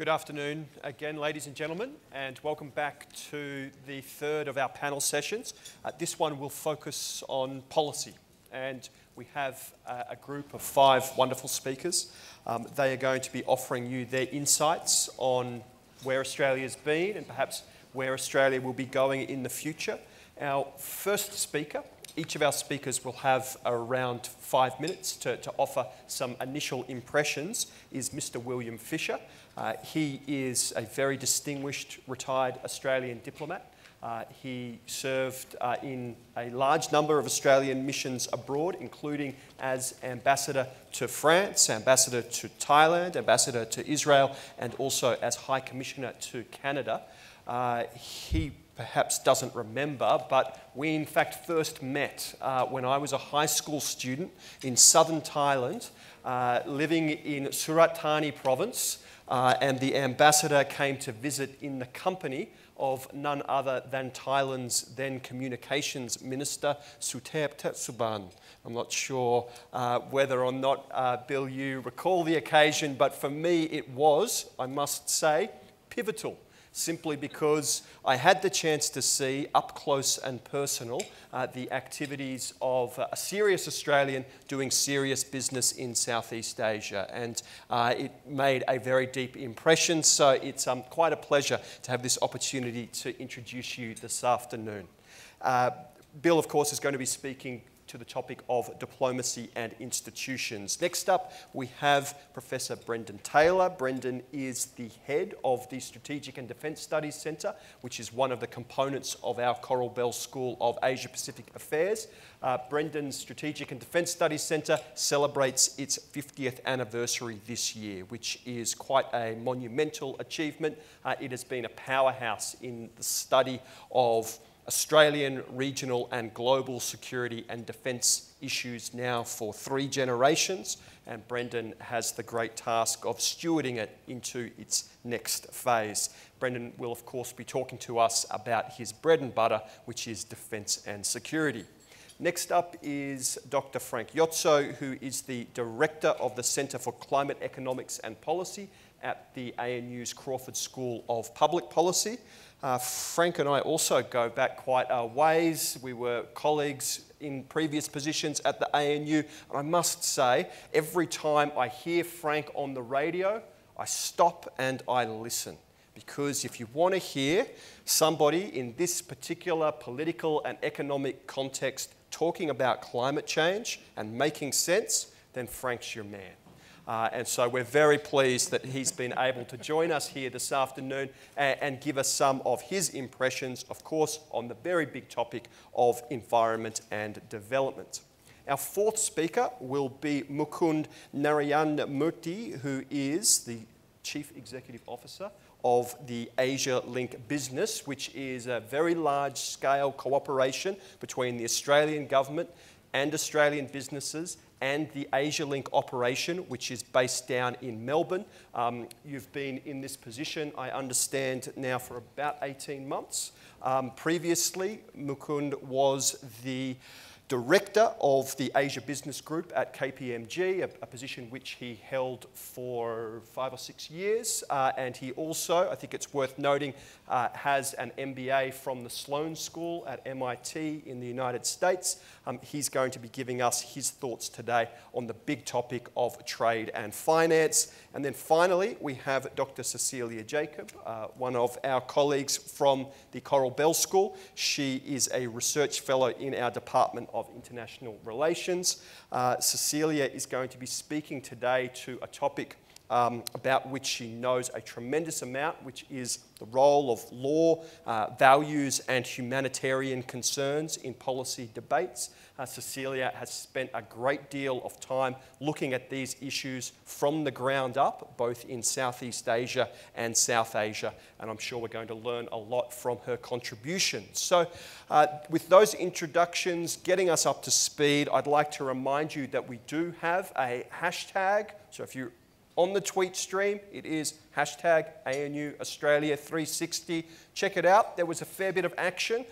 Good afternoon again, ladies and gentlemen, and welcome back to the third of our panel sessions. This one will focus on policy, and we have a group of five wonderful speakers. They are going to be offering you their insights on where Australia's been and perhaps where Australia will be going in the future. Our first speaker, each of our speakers will have around 5 minutes to offer some initial impressions, is Mr. William Fisher. He is a very distinguished retired Australian diplomat. He served in a large number of Australian missions abroad, including as ambassador to France, ambassador to Thailand, ambassador to Israel, and also as High Commissioner to Canada. He perhaps doesn't remember, but we in fact first met when I was a high school student in southern Thailand, living in Surat Thani province, and the ambassador came to visit in the company of none other than Thailand's then Communications Minister, Suthep Thaisuban. I'm not sure whether or not, Bill, you recall the occasion, but for me it was, I must say, pivotal. Simply because I had the chance to see up close and personal the activities of a serious Australian doing serious business in Southeast Asia, and it made a very deep impression, so it's quite a pleasure to have this opportunity to introduce you this afternoon. Bill, of course, is going to be speaking to the topic of diplomacy and institutions. Next up, we have Professor Brendan Taylor. Brendan is the head of the Strategic and Defence Studies Centre, which is one of the components of our Coral Bell School of Asia Pacific Affairs. Brendan's Strategic and Defence Studies Centre celebrates its 50th anniversary this year, which is quite a monumental achievement. It has been a powerhouse in the study of Australian regional and global security and defence issues now for 3 generations, and Brendan has the great task of stewarding it into its next phase. Brendan will of course be talking to us about his bread and butter, which is defence and security. Next up is Dr. Frank Jotzow, who is the Director of the Centre for Climate Economics and Policy at the ANU's Crawford School of Public Policy. Frank and I also go back quite a ways. We were colleagues in previous positions at the ANU, and I must say, every time I hear Frank on the radio, I stop and I listen. Because if you want to hear somebody in this particular political and economic context talking about climate change and making sense, then Frank's your man. And so we're very pleased that he's been able to join us here this afternoon and give us some of his impressions, of course, on the very big topic of environment and development. Our fourth speaker will be Mukund Narayanamurthy, who is the Chief Executive Officer of the AsiaLink business, which is a very large-scale cooperation between the Australian government and Australian businesses and the AsiaLink operation, which is based down in Melbourne. You've been in this position, I understand, now for about 18 months. Previously, Mukund was the Director of the Asia Business Group at KPMG, a position which he held for 5 or 6 years. And he also, I think it's worth noting, has an MBA from the Sloan School at MIT in the United States. He's going to be giving us his thoughts today on the big topic of trade and finance. And then finally, we have Dr. Cecilia Jacob, one of our colleagues from the Coral Bell School. She is a research fellow in our Department of International Relations. Cecilia is going to be speaking today to a topic about which she knows a tremendous amount, which is the role of law, values and humanitarian concerns in policy debates. Cecilia has spent a great deal of time looking at these issues from the ground up, both in Southeast Asia and South Asia, and I'm sure we're going to learn a lot from her contributions. So with those introductions getting us up to speed, I'd like to remind you that we do have a hashtag, so if you're on the tweet stream, it is hashtag ANUAustralia360. Check it out. There was a fair bit of action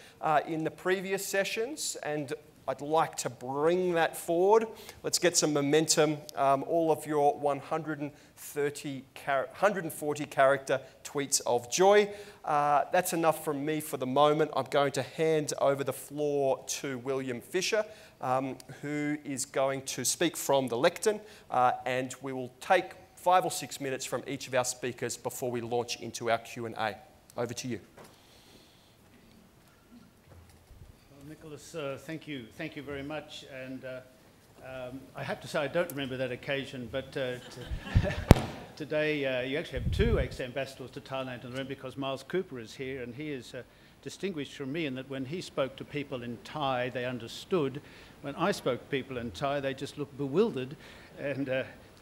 in the previous sessions, and I'd like to bring that forward. Let's get some momentum. All of your 140 character tweets of joy. That's enough from me for the moment. I'm going to hand over the floor to William Fisher, who is going to speak from the lectern, and we will take 5 or 6 minutes from each of our speakers before we launch into our Q&A. Over to you. Nicholas, thank you. Thank you very much. And I have to say I don't remember that occasion, but today you actually have two ex-ambassadors to Thailand in the room, because Miles Cooper is here, and he is distinguished from me in that when he spoke to people in Thai, they understood. When I spoke to people in Thai, they just looked bewildered. And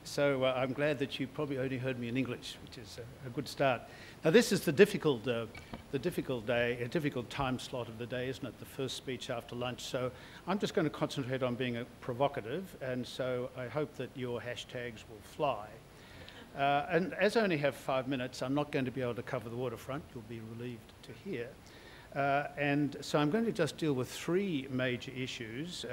so I'm glad that you probably only heard me in English, which is a good start. Now, this is the difficult time slot of the day, isn't it? The first speech after lunch. So I'm just going to concentrate on being provocative, and so I hope that your hashtags will fly. And as I only have 5 minutes, I'm not going to be able to cover the waterfront. You'll be relieved to hear. And so I'm going to just deal with three major issues,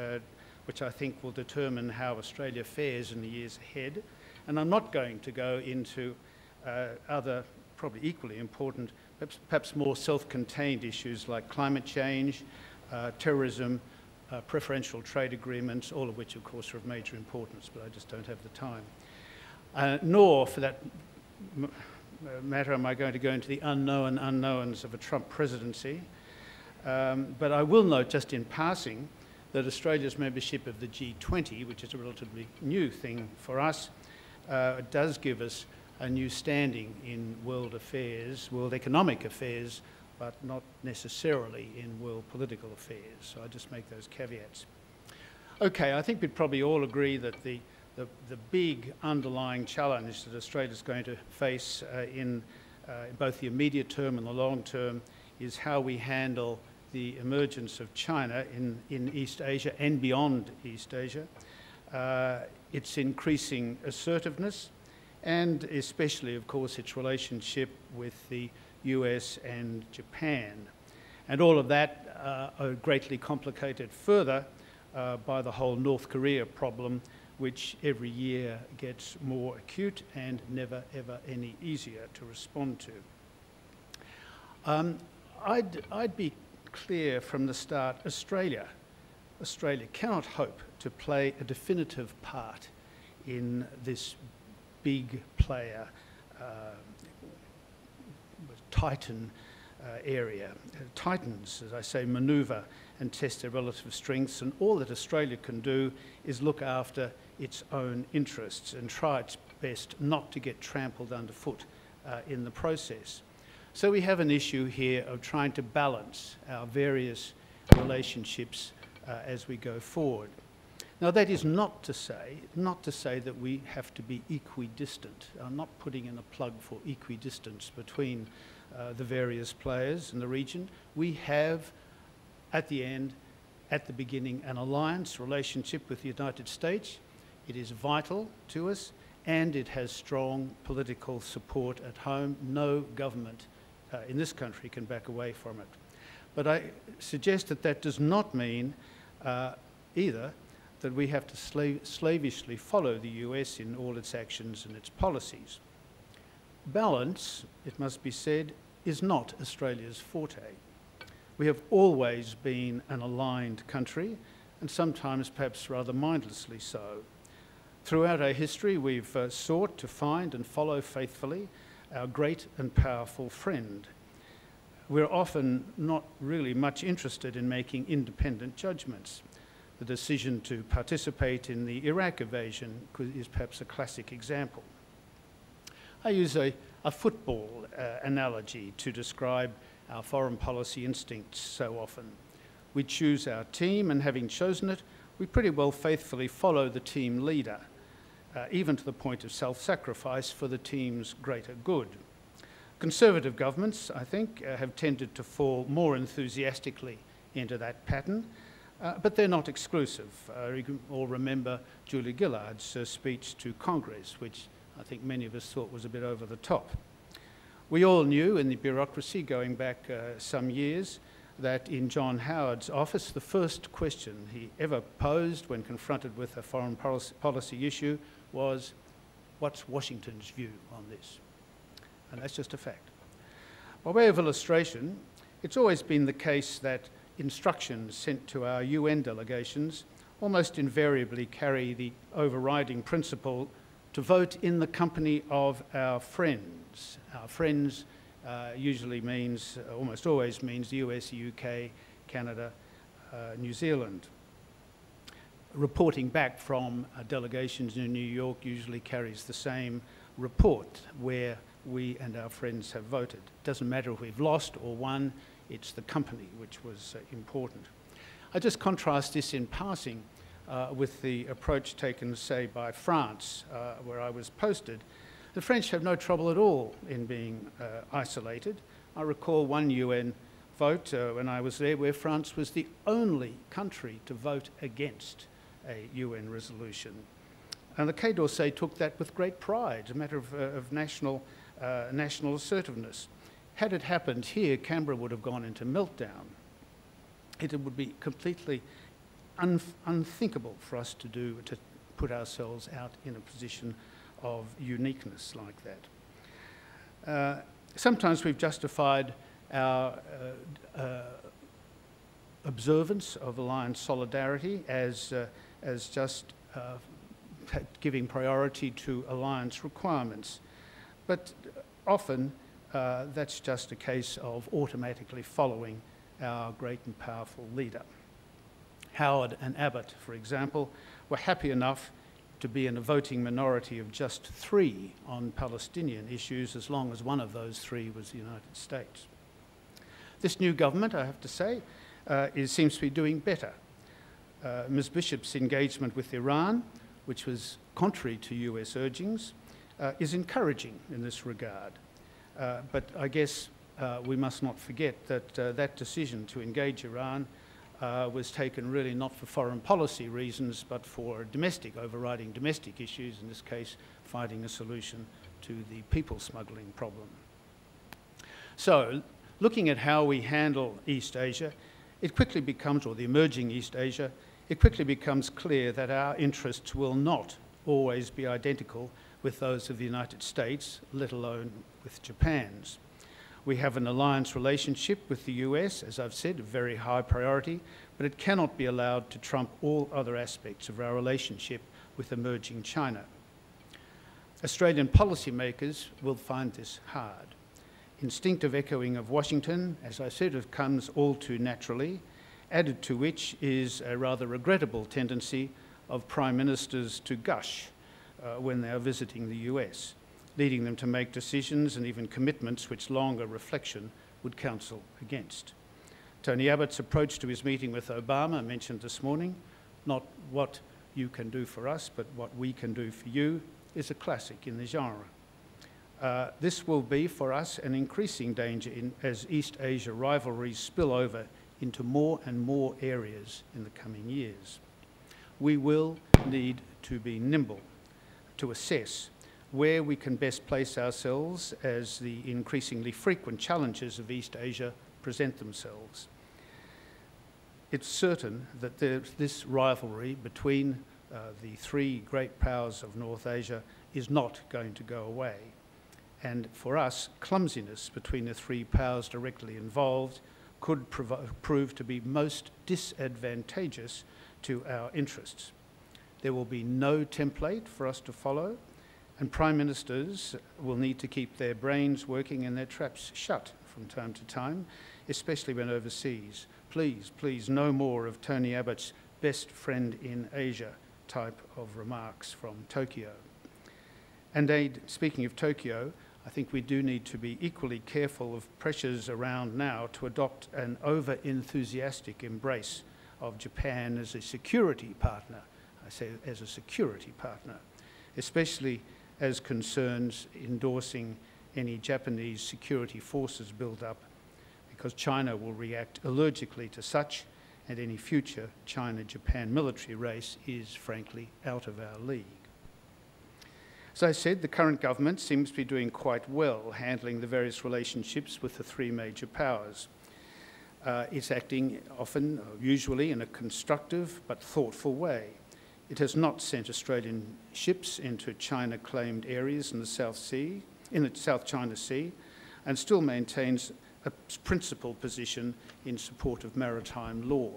which I think will determine how Australia fares in the years ahead. And I'm not going to go into other, probably equally important, perhaps more self-contained issues like climate change, terrorism, preferential trade agreements, all of which, of course, are of major importance, but I just don't have the time. Nor, for that matter, am I going to go into the unknown unknowns of a Trump presidency. But I will note, just in passing, that Australia's membership of the G20, which is a relatively new thing for us, does give us a new standing in world affairs, world economic affairs, but not necessarily in world political affairs. So I just make those caveats. Okay, I think we'd probably all agree that the big underlying challenge that Australia's going to face in both the immediate term and the long term is how we handle the emergence of China in East Asia and beyond East Asia, its increasing assertiveness, and especially, of course, its relationship with the US and Japan. And all of that are greatly complicated further by the whole North Korea problem, which every year gets more acute and never, ever any easier to respond to. I'd be clear from the start, Australia cannot hope to play a definitive part in this big player, Titan area. Titans, as I say, manoeuvre and test their relative strengths, and all that Australia can do is look after its own interests and try its best not to get trampled underfoot in the process. So we have an issue here of trying to balance our various relationships as we go forward. Now, that is not to say that we have to be equidistant. I'm not putting in a plug for equidistance between the various players in the region. We have, at the beginning, an alliance relationship with the United States. It is vital to us, and it has strong political support at home. No government in this country can back away from it. But I suggest that that does not mean either that we have to slavishly follow the US in all its actions and its policies. Balance, it must be said, is not Australia's forte. We have always been an aligned country, and sometimes perhaps rather mindlessly so. Throughout our history, we've sought to find and follow faithfully our great and powerful friend. We're often not really much interested in making independent judgments. The decision to participate in the Iraq invasion is perhaps a classic example. I use a football analogy to describe our foreign policy instincts so often. We choose our team, and having chosen it, we pretty well faithfully follow the team leader, even to the point of self-sacrifice for the team's greater good. Conservative governments, I think, have tended to fall more enthusiastically into that pattern, but they're not exclusive. You can all remember Julie Gillard's speech to Congress, which I think many of us thought was a bit over the top. We all knew in the bureaucracy, going back some years, that in John Howard's office, the first question he ever posed when confronted with a foreign policy issue was, what's Washington's view on this? And that's just a fact. By way of illustration, it's always been the case that instructions sent to our UN delegations almost invariably carry the overriding principle to vote in the company of our friends. Our friends usually means, almost always means, the US, UK, Canada, New Zealand. Reporting back from delegations in New York usually carries the same report where we and our friends have voted. It doesn't matter if we've lost or won, it's the company which was important. I just contrast this in passing with the approach taken, say, by France, where I was posted. The French have no trouble at all in being isolated. I recall one UN vote when I was there where France was the only country to vote against a UN resolution. And the Quai d'Orsay took that with great pride, a matter of national assertiveness. Had it happened here, Canberra would have gone into meltdown. It would be completely unthinkable for us to put ourselves out in a position of uniqueness like that. Sometimes we've justified our observance of alliance solidarity as just giving priority to alliance requirements, but often that's just a case of automatically following our great and powerful leader. Howard and Abbott, for example, were happy enough to be in a voting minority of just 3 on Palestinian issues as long as one of those 3 was the United States. This new government, I have to say, seems to be doing better. Ms. Bishop's engagement with Iran, which was contrary to US urgings, is encouraging in this regard. But I guess we must not forget that that decision to engage Iran was taken really not for foreign policy reasons, but for domestic, overriding domestic issues, in this case, finding a solution to the people smuggling problem. So, looking at how we handle East Asia, it quickly becomes, or the emerging East Asia, it quickly becomes clear that our interests will not always be identical with those of the United States, let alone with Japan's. We have an alliance relationship with the US, as I've said, a very high priority, but it cannot be allowed to trump all other aspects of our relationship with emerging China. Australian policymakers will find this hard. Instinctive echoing of Washington, as I said, it comes all too naturally, added to which is a rather regrettable tendency of prime ministers to gush when they are visiting the US, leading them to make decisions and even commitments which longer reflection would counsel against. Tony Abbott's approach to his meeting with Obama, mentioned this morning, not what you can do for us, but what we can do for you, is a classic in the genre. This will be for us an increasing danger as East Asia rivalries spill over into more and more areas in the coming years. We will need to be nimble to assess where we can best place ourselves as the increasingly frequent challenges of East Asia present themselves. It's certain that this rivalry between the 3 great powers of North Asia is not going to go away. And for us, clumsiness between the 3 powers directly involved could prove to be most disadvantageous to our interests. There will be no template for us to follow, and prime ministers will need to keep their brains working and their traps shut from time to time, especially when overseas. Please, please, no more of Tony Abbott's best friend in Asia type of remarks from Tokyo. And speaking of Tokyo, I think we do need to be equally careful of pressures around now to adopt an over-enthusiastic embrace of Japan as a security partner. I say as a security partner, especially as concerns endorsing any Japanese security forces build-up, because China will react allergically to such, and any future China-Japan military race is, frankly, out of our league. As I said, the current government seems to be doing quite well handling the various relationships with the 3 major powers. It's acting often, usually, in a constructive but thoughtful way. It has not sent Australian ships into China-claimed areas in the South China Sea, and still maintains a principal position in support of maritime law.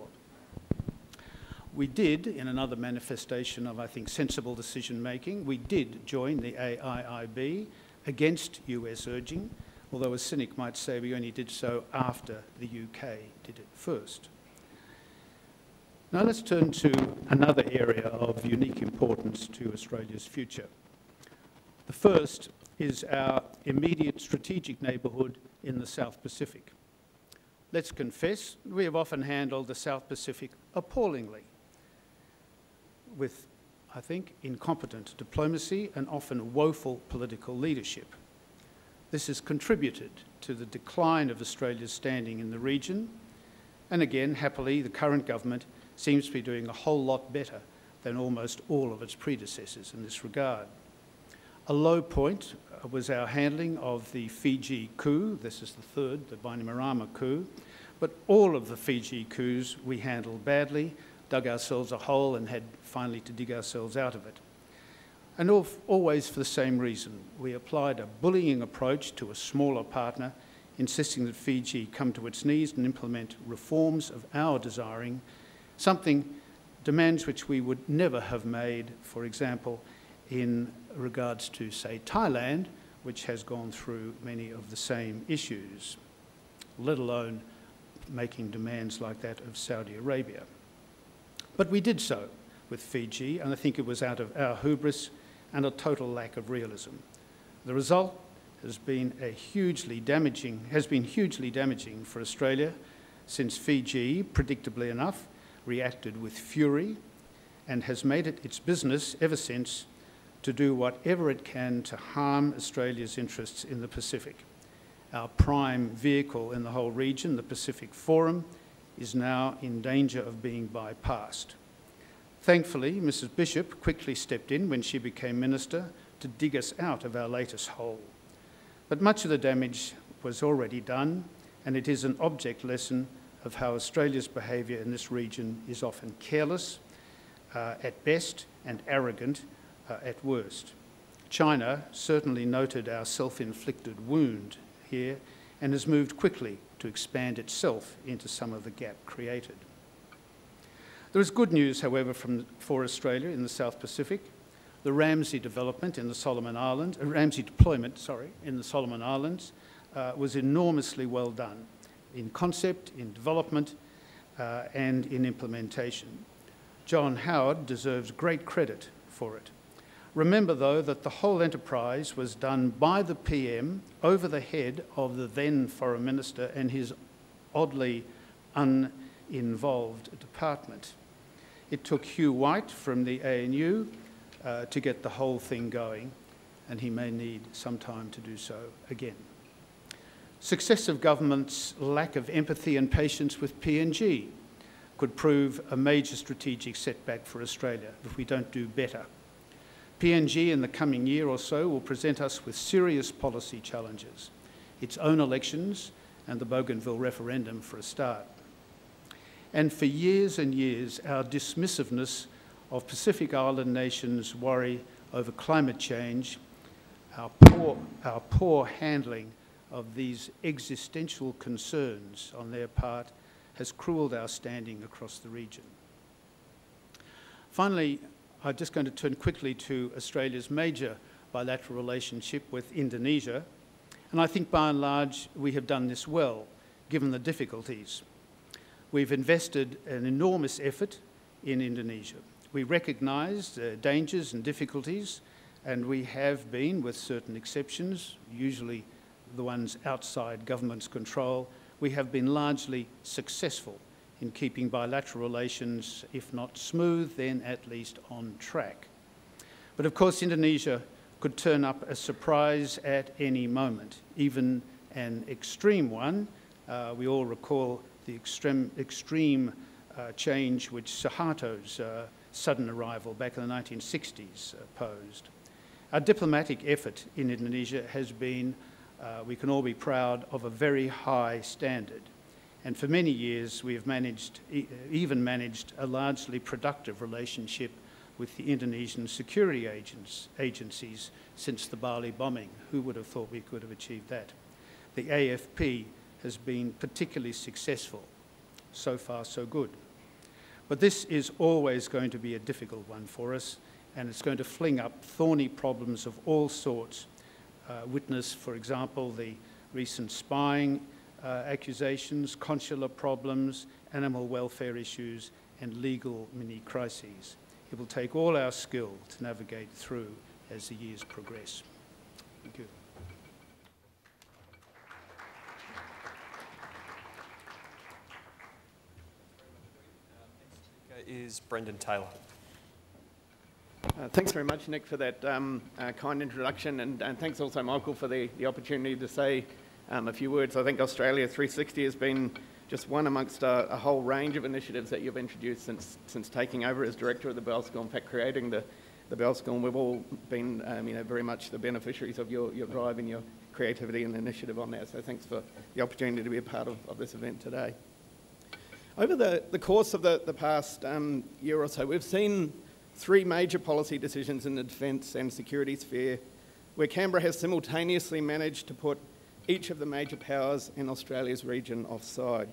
We did, in another manifestation of, I think, sensible decision-making, we did join the AIIB against US urging, although a cynic might say we only did so after the UK did it first. Now let's turn to another area of unique importance to Australia's future. The first is our immediate strategic neighbourhood in the South Pacific. Let's confess, we have often handled the South Pacific appallingly, with, I think, incompetent diplomacy and often woeful political leadership. This has contributed to the decline of Australia's standing in the region, and again, happily, the current government seems to be doing a whole lot better than almost all of its predecessors in this regard. A low point was our handling of the Fiji coup. This is the third, the Bainimarama coup, but all of the Fiji coups we handled badly, dug ourselves a hole and had finally to dig ourselves out of it. And always for the same reason. We applied a bullying approach to a smaller partner, insisting that Fiji come to its knees and implement reforms of our desiring, demands which we would never have made, for example, in regards to, say, Thailand, which has gone through many of the same issues, let alone making demands like that of Saudi Arabia. But we did so with Fiji, and I think it was out of our hubris and a total lack of realism. The result has been hugely damaging for Australia, since Fiji, predictably enough, reacted with fury and has made it its business ever since to do whatever it can to harm Australia's interests in the Pacific. Our prime vehicle in the whole region, the Pacific Forum, is now in danger of being bypassed. Thankfully, Mrs. Bishop quickly stepped in when she became minister to dig us out of our latest hole. But much of the damage was already done, and it is an object lesson of how Australia's behaviour in this region is often careless at best and arrogant at worst. China certainly noted our self-inflicted wound here and has moved quickly to expand itself into some of the gap created. There is good news, however, for Australia in the South Pacific. The Ramsey development in the Solomon Islands, Ramsey deployment, sorry, in the Solomon Islands was enormously well done in concept, in development, and in implementation. John Howard deserves great credit for it. Remember, though, that the whole enterprise was done by the PM over the head of the then Foreign Minister and his oddly uninvolved department. It took Hugh White from the ANU to get the whole thing going, and he may need some time to do so again. Successive governments' lack of empathy and patience with PNG could prove a major strategic setback for Australia if we don't do better. PNG in the coming year or so will present us with serious policy challenges, its own elections and the Bougainville referendum for a start. And for years and years, our dismissiveness of Pacific Island nations' worry over climate change, our poor handling of these existential concerns on their part has cruelled our standing across the region. Finally, I'm just going to turn quickly to Australia's major bilateral relationship with Indonesia, and I think by and large we have done this well, given the difficulties. We've invested an enormous effort in Indonesia. We recognise the dangers and difficulties, and we have been, with certain exceptions, usually the ones outside government's control, we have been largely successful in keeping bilateral relations, if not smooth, then at least on track. But of course, Indonesia could turn up a surprise at any moment, even an extreme one. We all recall the extreme change which Suharto's sudden arrival back in the 1960s posed. Our diplomatic effort in Indonesia has been, we can all be proud of, a very high standard, And for many years, we have managed a largely productive relationship with the Indonesian security agencies since the Bali bombing. Who would have thought we could have achieved that? The AFP has been particularly successful. So far, so good. But this is always going to be a difficult one for us, and it's going to fling up thorny problems of all sorts. Witness, for example, the recent spying accusations, consular problems, animal welfare issues, and legal mini-crises. It will take all our skill to navigate through as the years progress. Thank you. Next speaker is Brendan Taylor. Thanks very much, Nick, for that kind introduction, and thanks also, Michael, for the opportunity to say a few words. I think Australia 360 has been just one amongst a whole range of initiatives that you've introduced since taking over as director of the Bell School. In fact, creating the Bell School, and we've all been very much the beneficiaries of your drive and your creativity and initiative on that. So thanks for the opportunity to be a part of this event today. Over the course of the past year or so, we've seen three major policy decisions in the defence and security sphere where Canberra has simultaneously managed to put each of the major powers in Australia's region offside.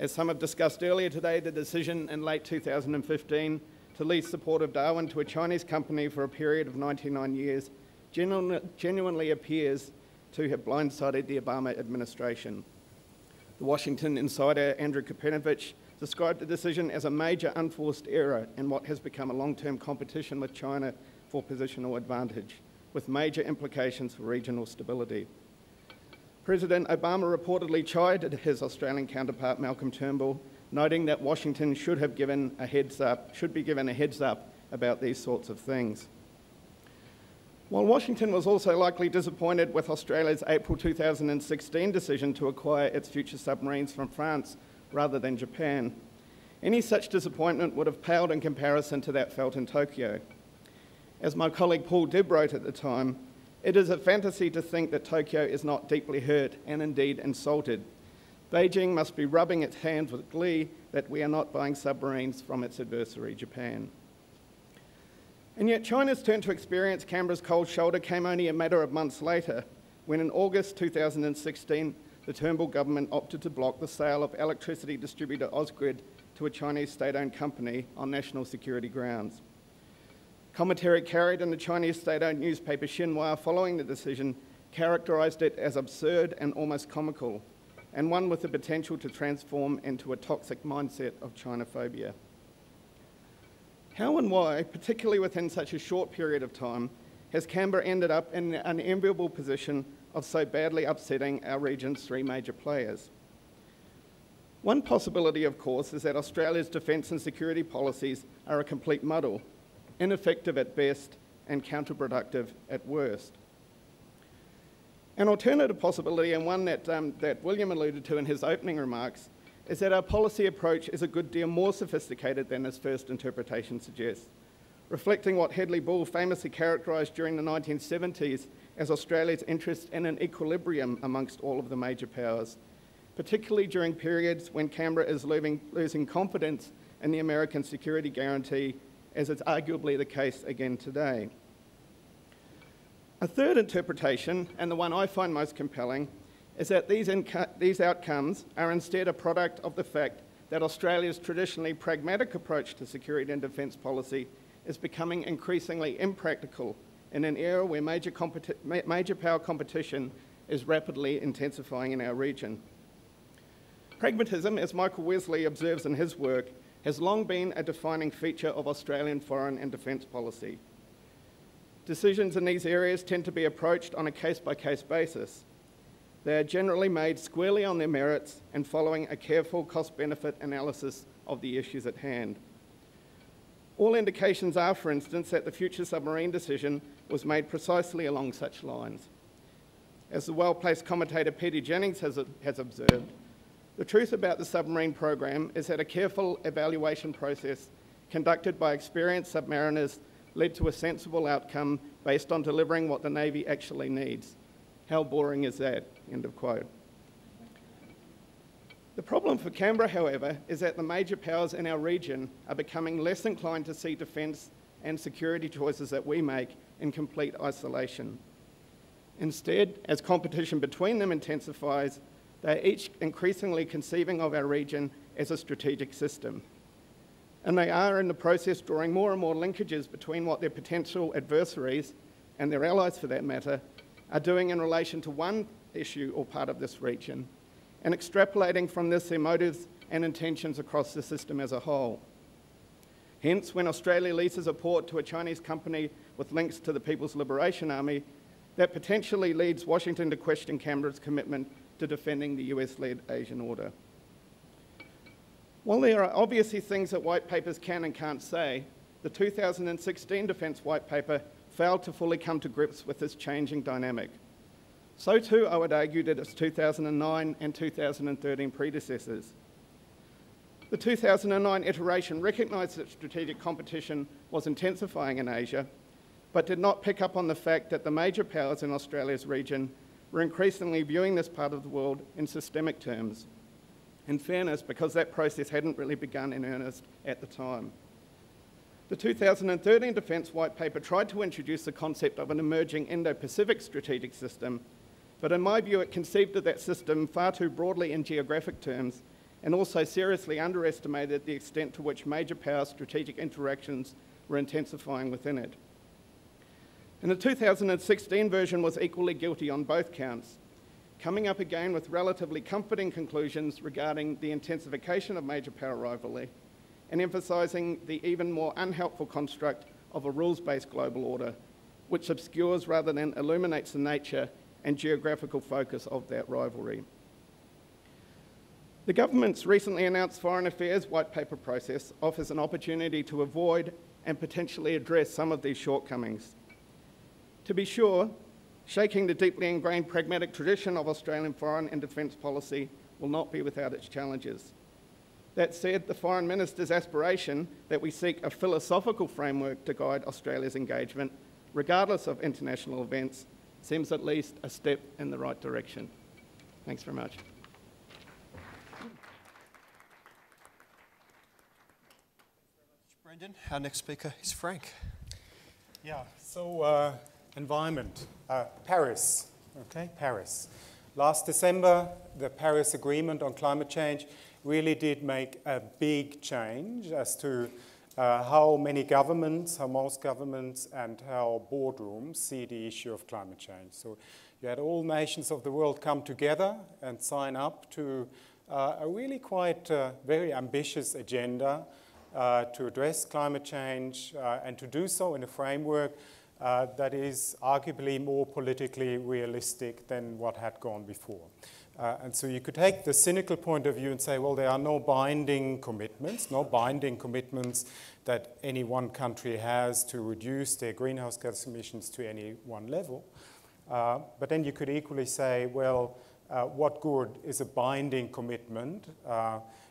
As some have discussed earlier today, the decision in late 2015 to lease support of Darwin to a Chinese company for a period of 99 years genuinely appears to have blindsided the Obama administration. The Washington insider Andrew Kopinovich described the decision as a major unforced error in what has become a long-term competition with China for positional advantage, with major implications for regional stability. President Obama reportedly chided his Australian counterpart Malcolm Turnbull, noting that Washington should be given a heads up about these sorts of things. While Washington was also likely disappointed with Australia's April 2016 decision to acquire its future submarines from France rather than Japan, any such disappointment would have paled in comparison to that felt in Tokyo. As my colleague Paul Dibb wrote at the time, it is a fantasy to think that Tokyo is not deeply hurt and indeed insulted. Beijing must be rubbing its hands with glee that we are not buying submarines from its adversary, Japan. And yet China's turn to experience Canberra's cold shoulder came only a matter of months later, when in August 2016, the Turnbull government opted to block the sale of electricity distributor Ausgrid to a Chinese state-owned company on national security grounds. Commentary carried in the Chinese state-owned newspaper Xinhua following the decision characterised it as absurd and almost comical, and one with the potential to transform into a toxic mindset of Chinophobia. How and why, particularly within such a short period of time, has Canberra ended up in an unenviable position of so badly upsetting our region's three major players? One possibility, of course, is that Australia's defence and security policies are a complete muddle, ineffective at best and counterproductive at worst. An alternative possibility, and one that, that William alluded to in his opening remarks, is that our policy approach is a good deal more sophisticated than this first interpretation suggests, reflecting what Hedley Bull famously characterised during the 1970s as Australia's interest in an equilibrium amongst all of the major powers, particularly during periods when Canberra is losing confidence in the American security guarantee, as is arguably the case again today. A third interpretation, and the one I find most compelling, is that these outcomes are instead a product of the fact that Australia's traditionally pragmatic approach to security and defence policy is becoming increasingly impractical in an era where major power competition is rapidly intensifying in our region. Pragmatism, as Michael Wesley observes in his work, has long been a defining feature of Australian foreign and defence policy. Decisions in these areas tend to be approached on a case-by-case basis. They are generally made squarely on their merits and following a careful cost-benefit analysis of the issues at hand. All indications are, for instance, that the future submarine decision was made precisely along such lines. As the well-placed commentator Peter Jennings has observed, the truth about the submarine program is that a careful evaluation process conducted by experienced submariners led to a sensible outcome based on delivering what the Navy actually needs. How boring is that? End of quote. The problem for Canberra, however, is that the major powers in our region are becoming less inclined to see defence and security choices that we make in complete isolation. Instead, as competition between them intensifies, they are each increasingly conceiving of our region as a strategic system. And they are in the process drawing more and more linkages between what their potential adversaries, and their allies for that matter, are doing in relation to one issue or part of this region, and extrapolating from this their motives and intentions across the system as a whole. Hence, when Australia leases a port to a Chinese company with links to the People's Liberation Army, that potentially leads Washington to question Canberra's commitment to defending the US-led Asian order. While there are obviously things that white papers can and can't say, the 2016 Defence White Paper failed to fully come to grips with this changing dynamic. So too, I would argue, did its 2009 and 2013 predecessors. The 2009 iteration recognised that strategic competition was intensifying in Asia, but did not pick up on the fact that the major powers in Australia's region were increasingly viewing this part of the world in systemic terms. In fairness, because that process hadn't really begun in earnest at the time. The 2013 Defence White Paper tried to introduce the concept of an emerging Indo-Pacific strategic system, but in my view it conceived of that system far too broadly in geographic terms and also seriously underestimated the extent to which major power strategic interactions were intensifying within it. And the 2016 version was equally guilty on both counts, coming up again with relatively comforting conclusions regarding the intensification of major power rivalry, and emphasising the even more unhelpful construct of a rules-based global order, which obscures rather than illuminates the nature and geographical focus of that rivalry. The government's recently announced Foreign Affairs White Paper process offers an opportunity to avoid and potentially address some of these shortcomings. To be sure, shaking the deeply ingrained pragmatic tradition of Australian foreign and defence policy will not be without its challenges. That said, the Foreign Minister's aspiration that we seek a philosophical framework to guide Australia's engagement, regardless of international events, seems at least a step in the right direction. Thanks very much. Brendan, our next speaker is Frank. Yeah, so environment, Paris, okay, Paris. Last December, the Paris Agreement on Climate Change really did make a big change as to how many governments, how most governments, and how boardrooms see the issue of climate change. So you had all nations of the world come together and sign up to a really quite very ambitious agenda to address climate change and to do so in a framework that is arguably more politically realistic than what had gone before. And so you could take the cynical point of view and say, well, there are no binding commitments, that any one country has to reduce their greenhouse gas emissions to any one level. But then you could equally say, well, what good is a binding commitment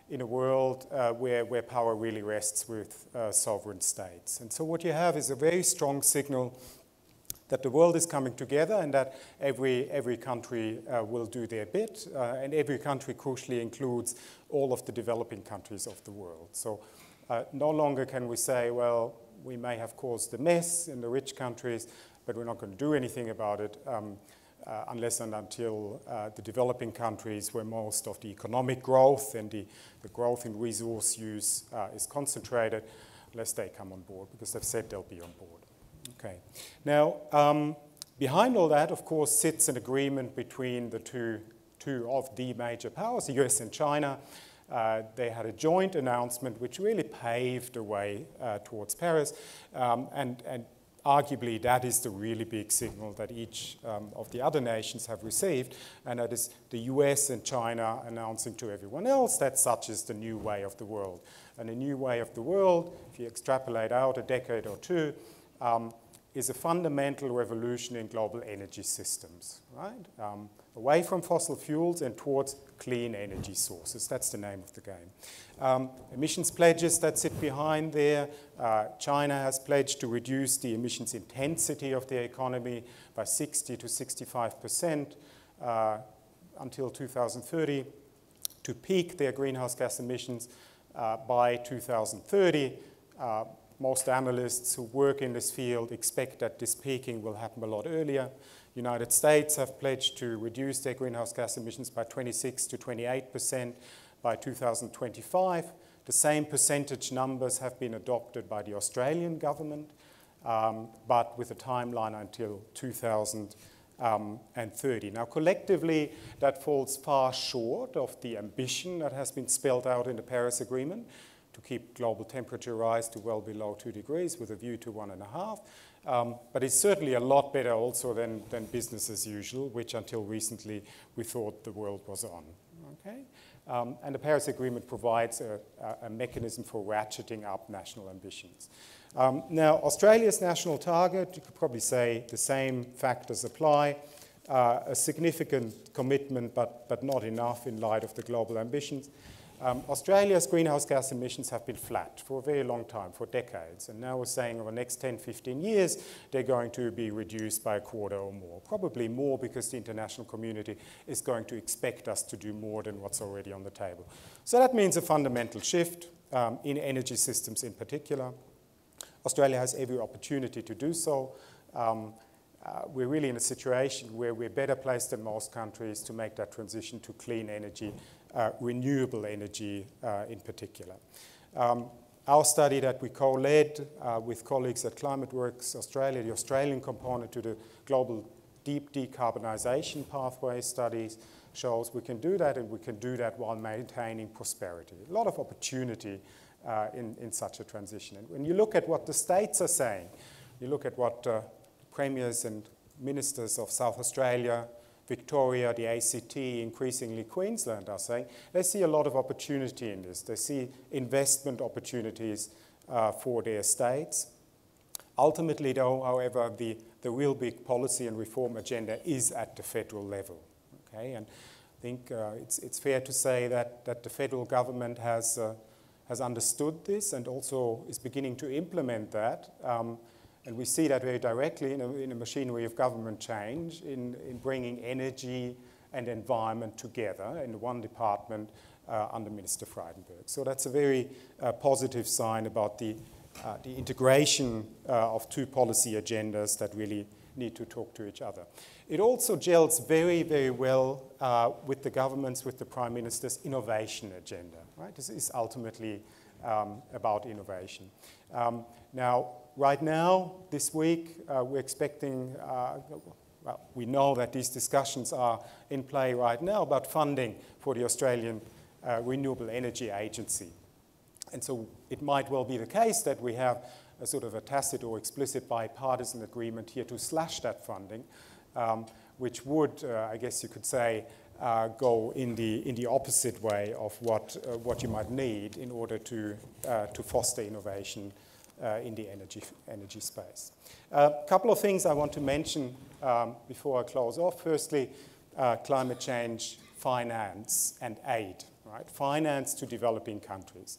in a world where power really rests with sovereign states? And so what you have is a very strong signal that the world is coming together and that every country will do their bit, and every country crucially includes all of the developing countries of the world. So no longer can we say, well, we may have caused a mess in the rich countries, but we're not going to do anything about it unless and until the developing countries, where most of the economic growth and the growth in resource use is concentrated, unless they come on board, because they've said they'll be on board. Okay. Now, behind all that, of course, sits an agreement between the two of the major powers, the US and China. They had a joint announcement which really paved the way towards Paris, and arguably that is the really big signal that each of the other nations have received, and that is the US and China announcing to everyone else that such is the new way of the world. And the new way of the world, if you extrapolate out a decade or two, is a fundamental revolution in global energy systems, right? Away from fossil fuels and towards clean energy sources. That's the name of the game. Emissions pledges that sit behind there. China has pledged to reduce the emissions intensity of their economy by 60 to 65% until 2030. to peak their greenhouse gas emissions by 2030. Most analysts who work in this field expect that this peaking will happen a lot earlier. United States have pledged to reduce their greenhouse gas emissions by 26% to 28% by 2025. The same percentage numbers have been adopted by the Australian government, but with a timeline until 2030. Now, collectively, that falls far short of the ambition that has been spelled out in the Paris Agreement to keep global temperature rise to well below 2 degrees with a view to 1.5. But it's certainly a lot better also than business as usual, which until recently we thought the world was on. Okay? And the Paris Agreement provides a mechanism for ratcheting up national ambitions. Now, Australia's national target, you could probably say the same factors apply. A significant commitment, but not enough in light of the global ambitions. Australia's greenhouse gas emissions have been flat for a very long time, for decades. And now we're saying over the next 10, 15 years, they're going to be reduced by a quarter or more. Probably more, because the international community is going to expect us to do more than what's already on the table. So that means a fundamental shift in energy systems in particular. Australia has every opportunity to do so. We're really in a situation where we're better placed than most countries to make that transition to clean energy, renewable energy in particular. Our study that we co-led with colleagues at ClimateWorks Australia, the Australian component to the global deep decarbonisation pathway studies, shows we can do that, and we can do that while maintaining prosperity. A lot of opportunity in such a transition. And when you look at what the states are saying, you look at what premiers and ministers of South Australia, Victoria, the ACT, increasingly Queensland are saying, they see a lot of opportunity in this. They see investment opportunities for their states. Ultimately, though, however, the real big policy and reform agenda is at the federal level. Okay? And I think it's fair to say that the federal government has understood this and also is beginning to implement that. And we see that very directly in a machinery of government change, in bringing energy and environment together in one department under Minister Frydenberg. So that's a very positive sign about the integration of two policy agendas that really need to talk to each other. It also gels very, very well with the governments, with the Prime Minister's innovation agenda. Right? This is ultimately about innovation. Right now, this week, we're expecting, well, we know that these discussions are in play right now about funding for the Australian Renewable Energy Agency. And so it might well be the case that we have a sort of a tacit or explicit bipartisan agreement here to slash that funding, which would, I guess you could say, go in the opposite way of what you might need in order to foster innovation in the energy space. A couple of things I want to mention before I close off. Firstly, climate change finance and aid, right? Finance to developing countries.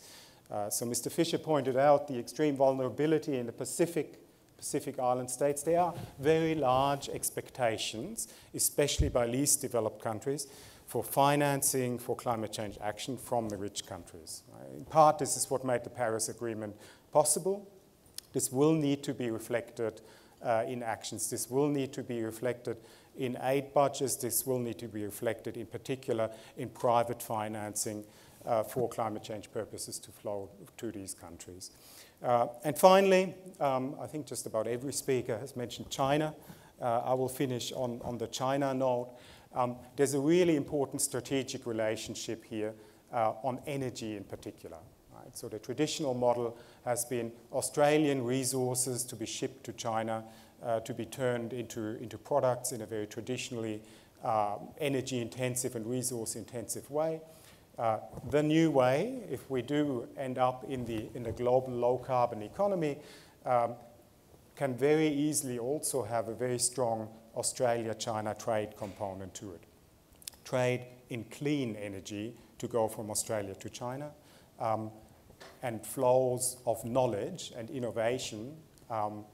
So Mr. Fisher pointed out the extreme vulnerability in the Pacific Island states. There are very large expectations, especially by least developed countries, for financing for climate change action from the rich countries. In part, this is what made the Paris Agreement possible. This will need to be reflected in actions. This will need to be reflected in aid budgets. This will need to be reflected in particular in private financing for climate change purposes to flow to these countries. And finally, I think just about every speaker has mentioned China. I will finish on the China note. There's a really important strategic relationship here on energy in particular. So the traditional model has been Australian resources to be shipped to China, to be turned into products in a very traditionally energy-intensive and resource-intensive way. The new way, if we do end up in the global low-carbon economy, can very easily also have a very strong Australia-China trade component to it. Trade in clean energy to go from Australia to China. And flows of knowledge and innovation from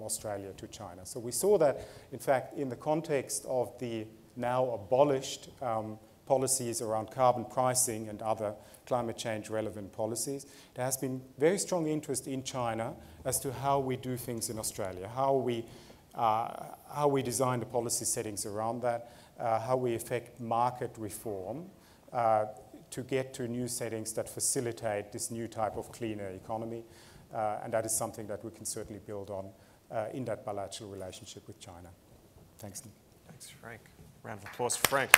Australia to China. So we saw that, in fact, in the context of the now abolished policies around carbon pricing and other climate change relevant policies, there has been very strong interest in China as to how we do things in Australia, how we design the policy settings around that, how we effect market reform to get to new settings that facilitate this new type of cleaner economy. And that is something that we can certainly build on in that bilateral relationship with China. Thanks. Thanks, Frank. Round of applause for Frank.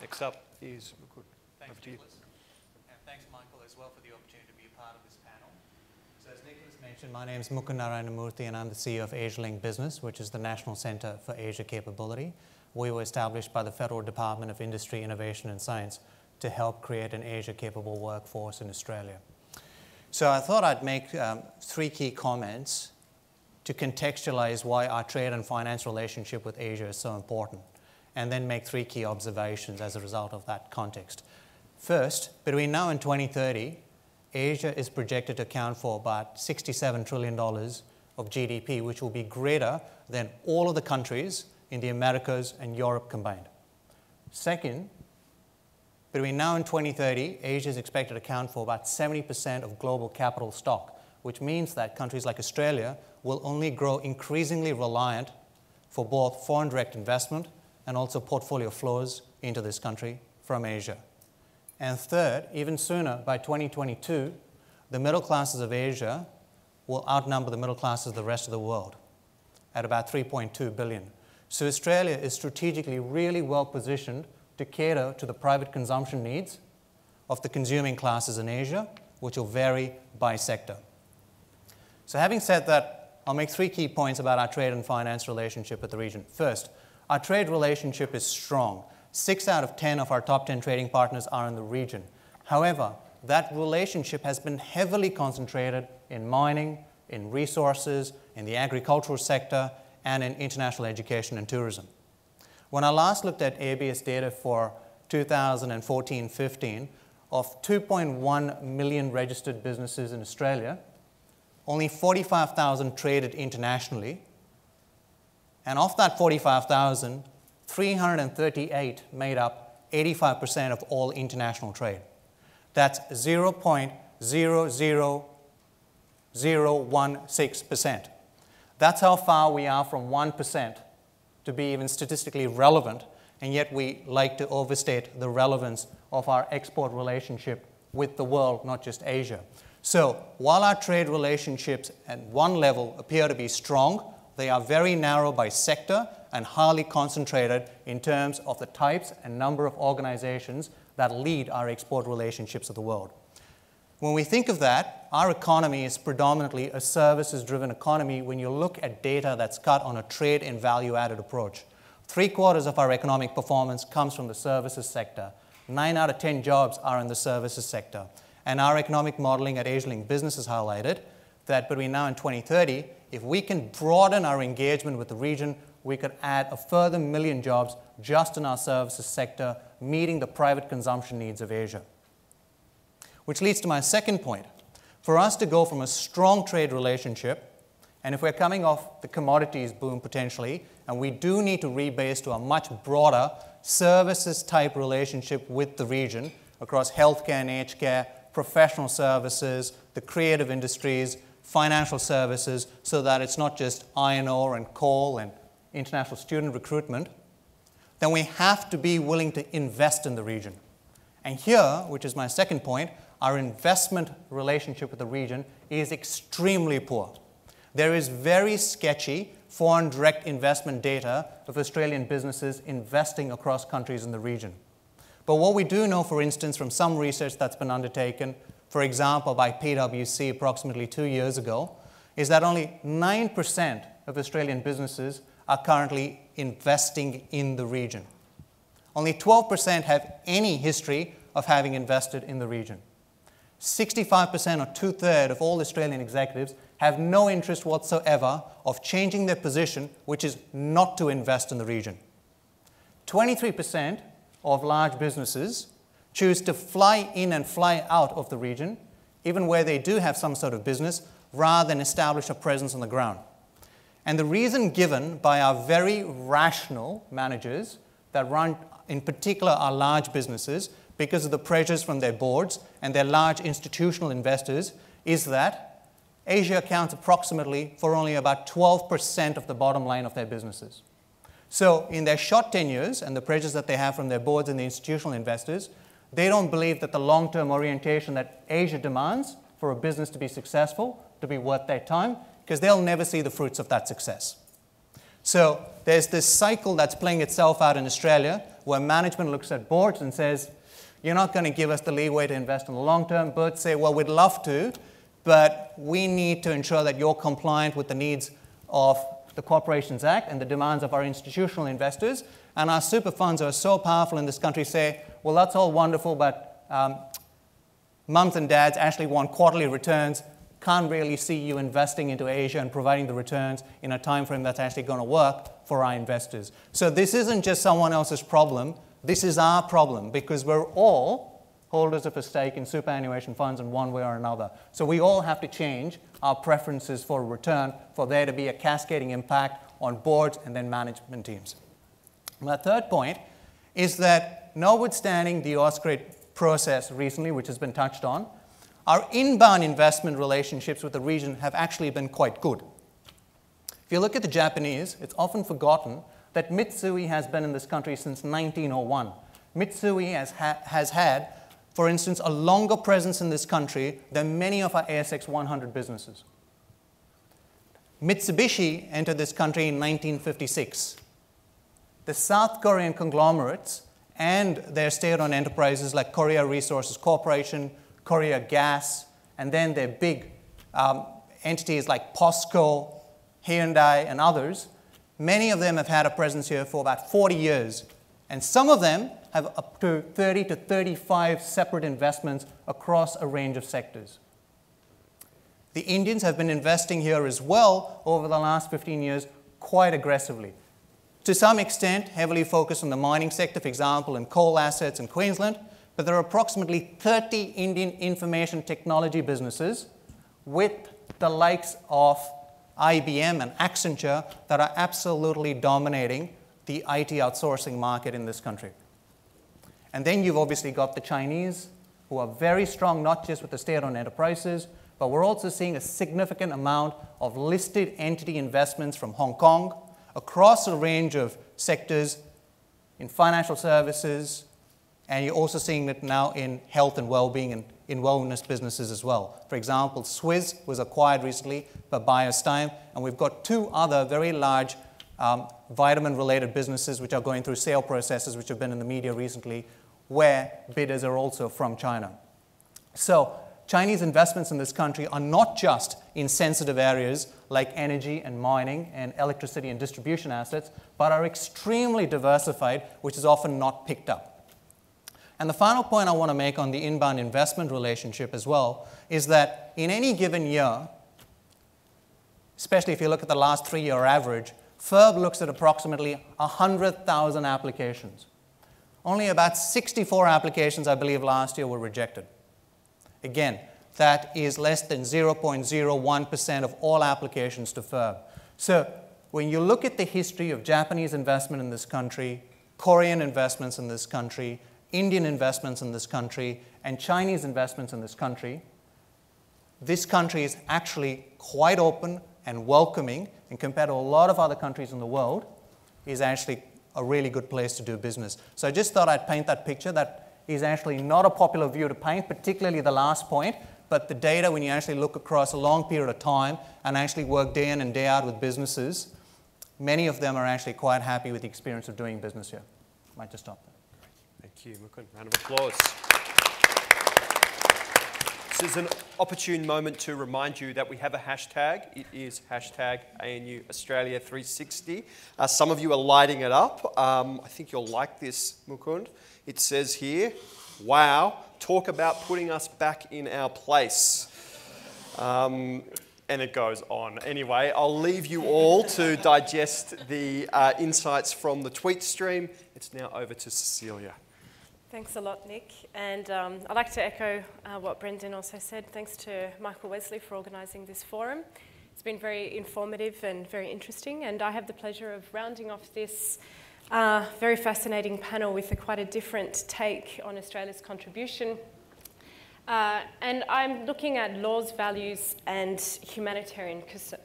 Next up is Mukund. Thanks, Nicholas. And thanks, Michael, as well for the opportunity to be a part of this panel. So as Nicholas mentioned, my name is Mukund Narayanamurthy, and I'm the CEO of AsiaLink Business, which is the National Centre for Asia Capability. We were established by the Federal Department of Industry, Innovation and Science to help create an Asia-capable workforce in Australia. So I thought I'd make three key comments to contextualize why our trade and finance relationship with Asia is so important, and then make three key observations as a result of that context. First, between now and 2030, Asia is projected to account for about $67 trillion of GDP, which will be greater than all of the countries in the Americas and Europe combined. Second, between now and 2030, Asia is expected to account for about 70% of global capital stock, which means that countries like Australia will only grow increasingly reliant for both foreign direct investment and also portfolio flows into this country from Asia. And third, even sooner, by 2022, the middle classes of Asia will outnumber the middle classes of the rest of the world at about 3.2 billion. So Australia is strategically really well positioned to cater to the private consumption needs of the consuming classes in Asia, which will vary by sector. So having said that, I'll make three key points about our trade and finance relationship with the region. First, our trade relationship is strong. 6 out of 10 of our top 10 trading partners are in the region. However, that relationship has been heavily concentrated in mining, in resources, in the agricultural sector, and in international education and tourism. When I last looked at ABS data for 2014-15, of 2.1 million registered businesses in Australia, only 45,000 traded internationally. And of that 45,000, 338 made up 85% of all international trade. That's 0.00016%. That's how far we are from 1% to be even statistically relevant, and yet we like to overstate the relevance of our export relationship with the world, not just Asia. So while our trade relationships at one level appear to be strong, they are very narrow by sector and highly concentrated in terms of the types and number of organizations that lead our export relationships of the world. When we think of that, our economy is predominantly a services-driven economy when you look at data that's cut on a trade and value-added approach. 3/4 of our economic performance comes from the services sector. 9 out of 10 jobs are in the services sector. And our economic modeling at AsiaLink Business has highlighted that between now and 2030, if we can broaden our engagement with the region, we could add a further 1 million jobs just in our services sector, meeting the private consumption needs of Asia. Which leads to my second point. For us to go from a strong trade relationship, and if we're coming off the commodities boom potentially, and we do need to rebase to a much broader services-type relationship with the region across healthcare and aged care, professional services, the creative industries, financial services, so that it's not just iron ore and coal and international student recruitment, then we have to be willing to invest in the region. And here, which is my second point, our investment relationship with the region is extremely poor. There is very sketchy foreign direct investment data of Australian businesses investing across countries in the region. But what we do know, for instance, from some research that's been undertaken, for example, by PwC approximately 2 years ago, is that only 9% of Australian businesses are currently investing in the region. Only 12% have any history of having invested in the region. 65% or 2/3 of all Australian executives have no interest whatsoever of changing their position, which is not to invest in the region. 23% of large businesses choose to fly in and fly out of the region, even where they do have some sort of business, rather than establish a presence on the ground. And the reason given by our very rational managers that run, in particular, our large businesses, because of the pressures from their boards and their large institutional investors, is that Asia accounts approximately for only about 12% of the bottom line of their businesses. So in their short tenures and the pressures that they have from their boards and the institutional investors, they don't believe that the long-term orientation that Asia demands for a business to be successful, to be worth their time, because they'll never see the fruits of that success. So there's this cycle that's playing itself out in Australia where management looks at boards and says, you're not going to give us the leeway to invest in the long term. Boards say, well, we'd love to, but we need to ensure that you're compliant with the needs of the Corporations Act and the demands of our institutional investors. And our super funds are so powerful in this country say, well, that's all wonderful, but mums and dads actually want quarterly returns, can't really see you investing into Asia and providing the returns in a time frame that's actually going to work for our investors. So this isn't just someone else's problem. This is our problem because we're all holders of a stake in superannuation funds in one way or another. So we all have to change our preferences for return for there to be a cascading impact on boards and then management teams. My third point is that notwithstanding the OSCRADE process recently, which has been touched on, our inbound investment relationships with the region have actually been quite good. If you look at the Japanese, it's often forgotten that Mitsui has been in this country since 1901. Mitsui has had, for instance, a longer presence in this country than many of our ASX 100 businesses. Mitsubishi entered this country in 1956. The South Korean conglomerates and their state-owned enterprises like Korea Resources Corporation, Korea Gas, and then their big entities like POSCO, Hyundai, and others, many of them have had a presence here for about 40 years. And some of them have up to 30 to 35 separate investments across a range of sectors. The Indians have been investing here as well over the last 15 years quite aggressively. To some extent, heavily focused on the mining sector, for example, and coal assets in Queensland, but there are approximately 30 Indian information technology businesses with the likes of IBM and Accenture that are absolutely dominating the IT outsourcing market in this country. And then you've obviously got the Chinese, who are very strong not just with the state-owned enterprises, but we're also seeing a significant amount of listed entity investments from Hong Kong across a range of sectors in financial services, and you're also seeing it now in health and well-being and in wellness businesses as well. For example, Swisse was acquired recently by Biostime, and we've got two other very large vitamin-related businesses which are going through sale processes which have been in the media recently, where bidders are also from China. So Chinese investments in this country are not just in sensitive areas like energy and mining and electricity and distribution assets, but are extremely diversified, which is often not picked up. And the final point I want to make on the inbound investment relationship as well is that in any given year, especially if you look at the last three-year average, FIRB looks at approximately 100,000 applications. Only about 64 applications, I believe, last year were rejected. Again, that is less than 0.01% of all applications to FIRB. So when you look at the history of Japanese investment in this country, Korean investments in this country, Indian investments in this country, and Chinese investments in this country is actually quite open and welcoming, and compared to a lot of other countries in the world, is actually a really good place to do business. So I just thought I'd paint that picture. That is actually not a popular view to paint, particularly the last point, but the data, when you actually look across a long period of time and actually work day in and day out with businesses, many of them are actually quite happy with the experience of doing business here. I might just stop there. Thank you, Mukund. Round of applause. This is an opportune moment to remind you that we have a hashtag. It is hashtag ANUAustralia360. Some of you are lighting it up. I think you'll like this, Mukund. It says here, wow, talk about putting us back in our place. And it goes on. Anyway, I'll leave you all to digest the insights from the tweet stream. It's now over to Cecilia. Thanks a lot, Nick. And I'd like to echo what Brendan also said. Thanks to Michael Wesley for organising this forum. It's been very informative and very interesting, and I have the pleasure of rounding off this very fascinating panel with quite a different take on Australia's contribution. And I'm looking at laws, values, and humanitarian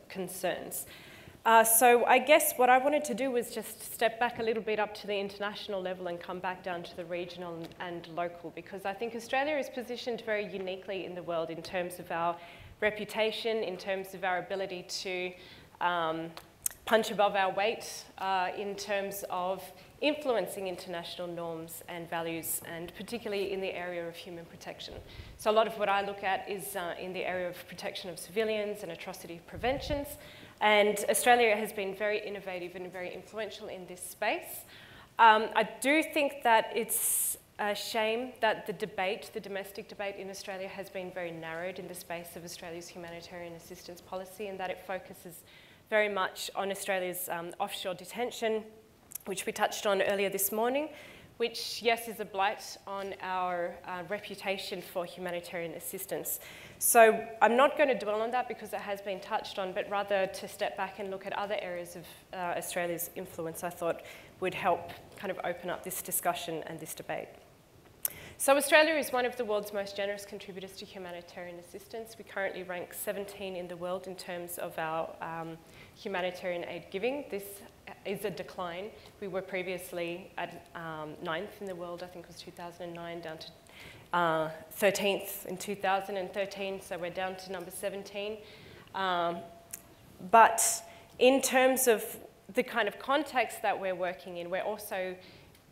concerns. So I guess what I wanted to do was just step back a little bit up to the international level and come back down to the regional and local, because I think Australia is positioned very uniquely in the world in terms of our reputation, in terms of our ability to punch above our weight, in terms of influencing international norms and values, and particularly in the area of human protection. So a lot of what I look at is in the area of protection of civilians and atrocity preventions. And Australia has been very innovative and very influential in this space. I do think that it's a shame that the debate, the domestic debate in Australia, has been very narrowed in the space of Australia's humanitarian assistance policy, and that it focuses very much on Australia's offshore detention, which we touched on earlier this morning, which, yes, is a blight on our reputation for humanitarian assistance. So I'm not going to dwell on that because it has been touched on, but rather to step back and look at other areas of Australia's influence, I thought would help kind of open up this discussion and this debate. So Australia is one of the world's most generous contributors to humanitarian assistance. We currently rank 17 in the world in terms of our humanitarian aid giving. This is a decline. We were previously at 9th in the world, I think it was 2009, down to 13th in 2013, so we're down to number 17. But in terms of the kind of context that we're working in, we're also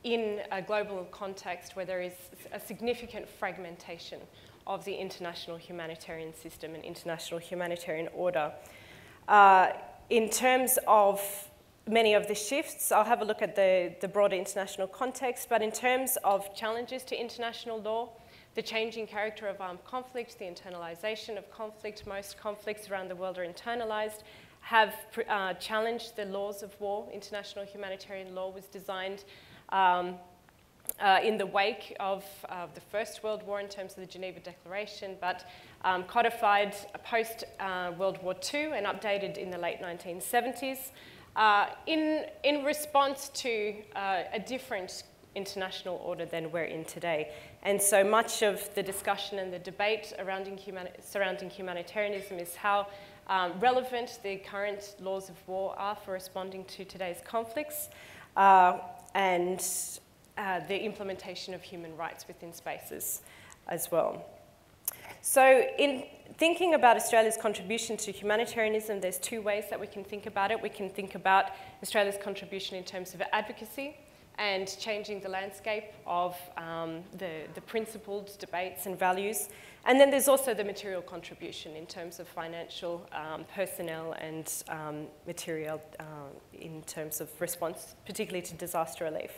in a global context where there is a significant fragmentation of the international humanitarian system and international humanitarian order. In terms of many of the shifts, I'll have a look at the broader international context, but in terms of challenges to international law, the changing character of armed conflict, the internalisation of conflict, most conflicts around the world are internalised, have challenged the laws of war. International humanitarian law was designed in the wake of the First World War in terms of the Geneva Declaration, but codified post-World War II and updated in the late 1970s in response to a different international order than we're in today. And so much of the discussion and the debate around surrounding humanitarianism is how relevant the current laws of war are for responding to today's conflicts. And the implementation of human rights within spaces as well. So in thinking about Australia's contribution to humanitarianism, there's two ways that we can think about it. We can think about Australia's contribution in terms of advocacy and changing the landscape of the principled debates and values. And then there's also the material contribution in terms of financial, personnel, and material in terms of response, particularly to disaster relief.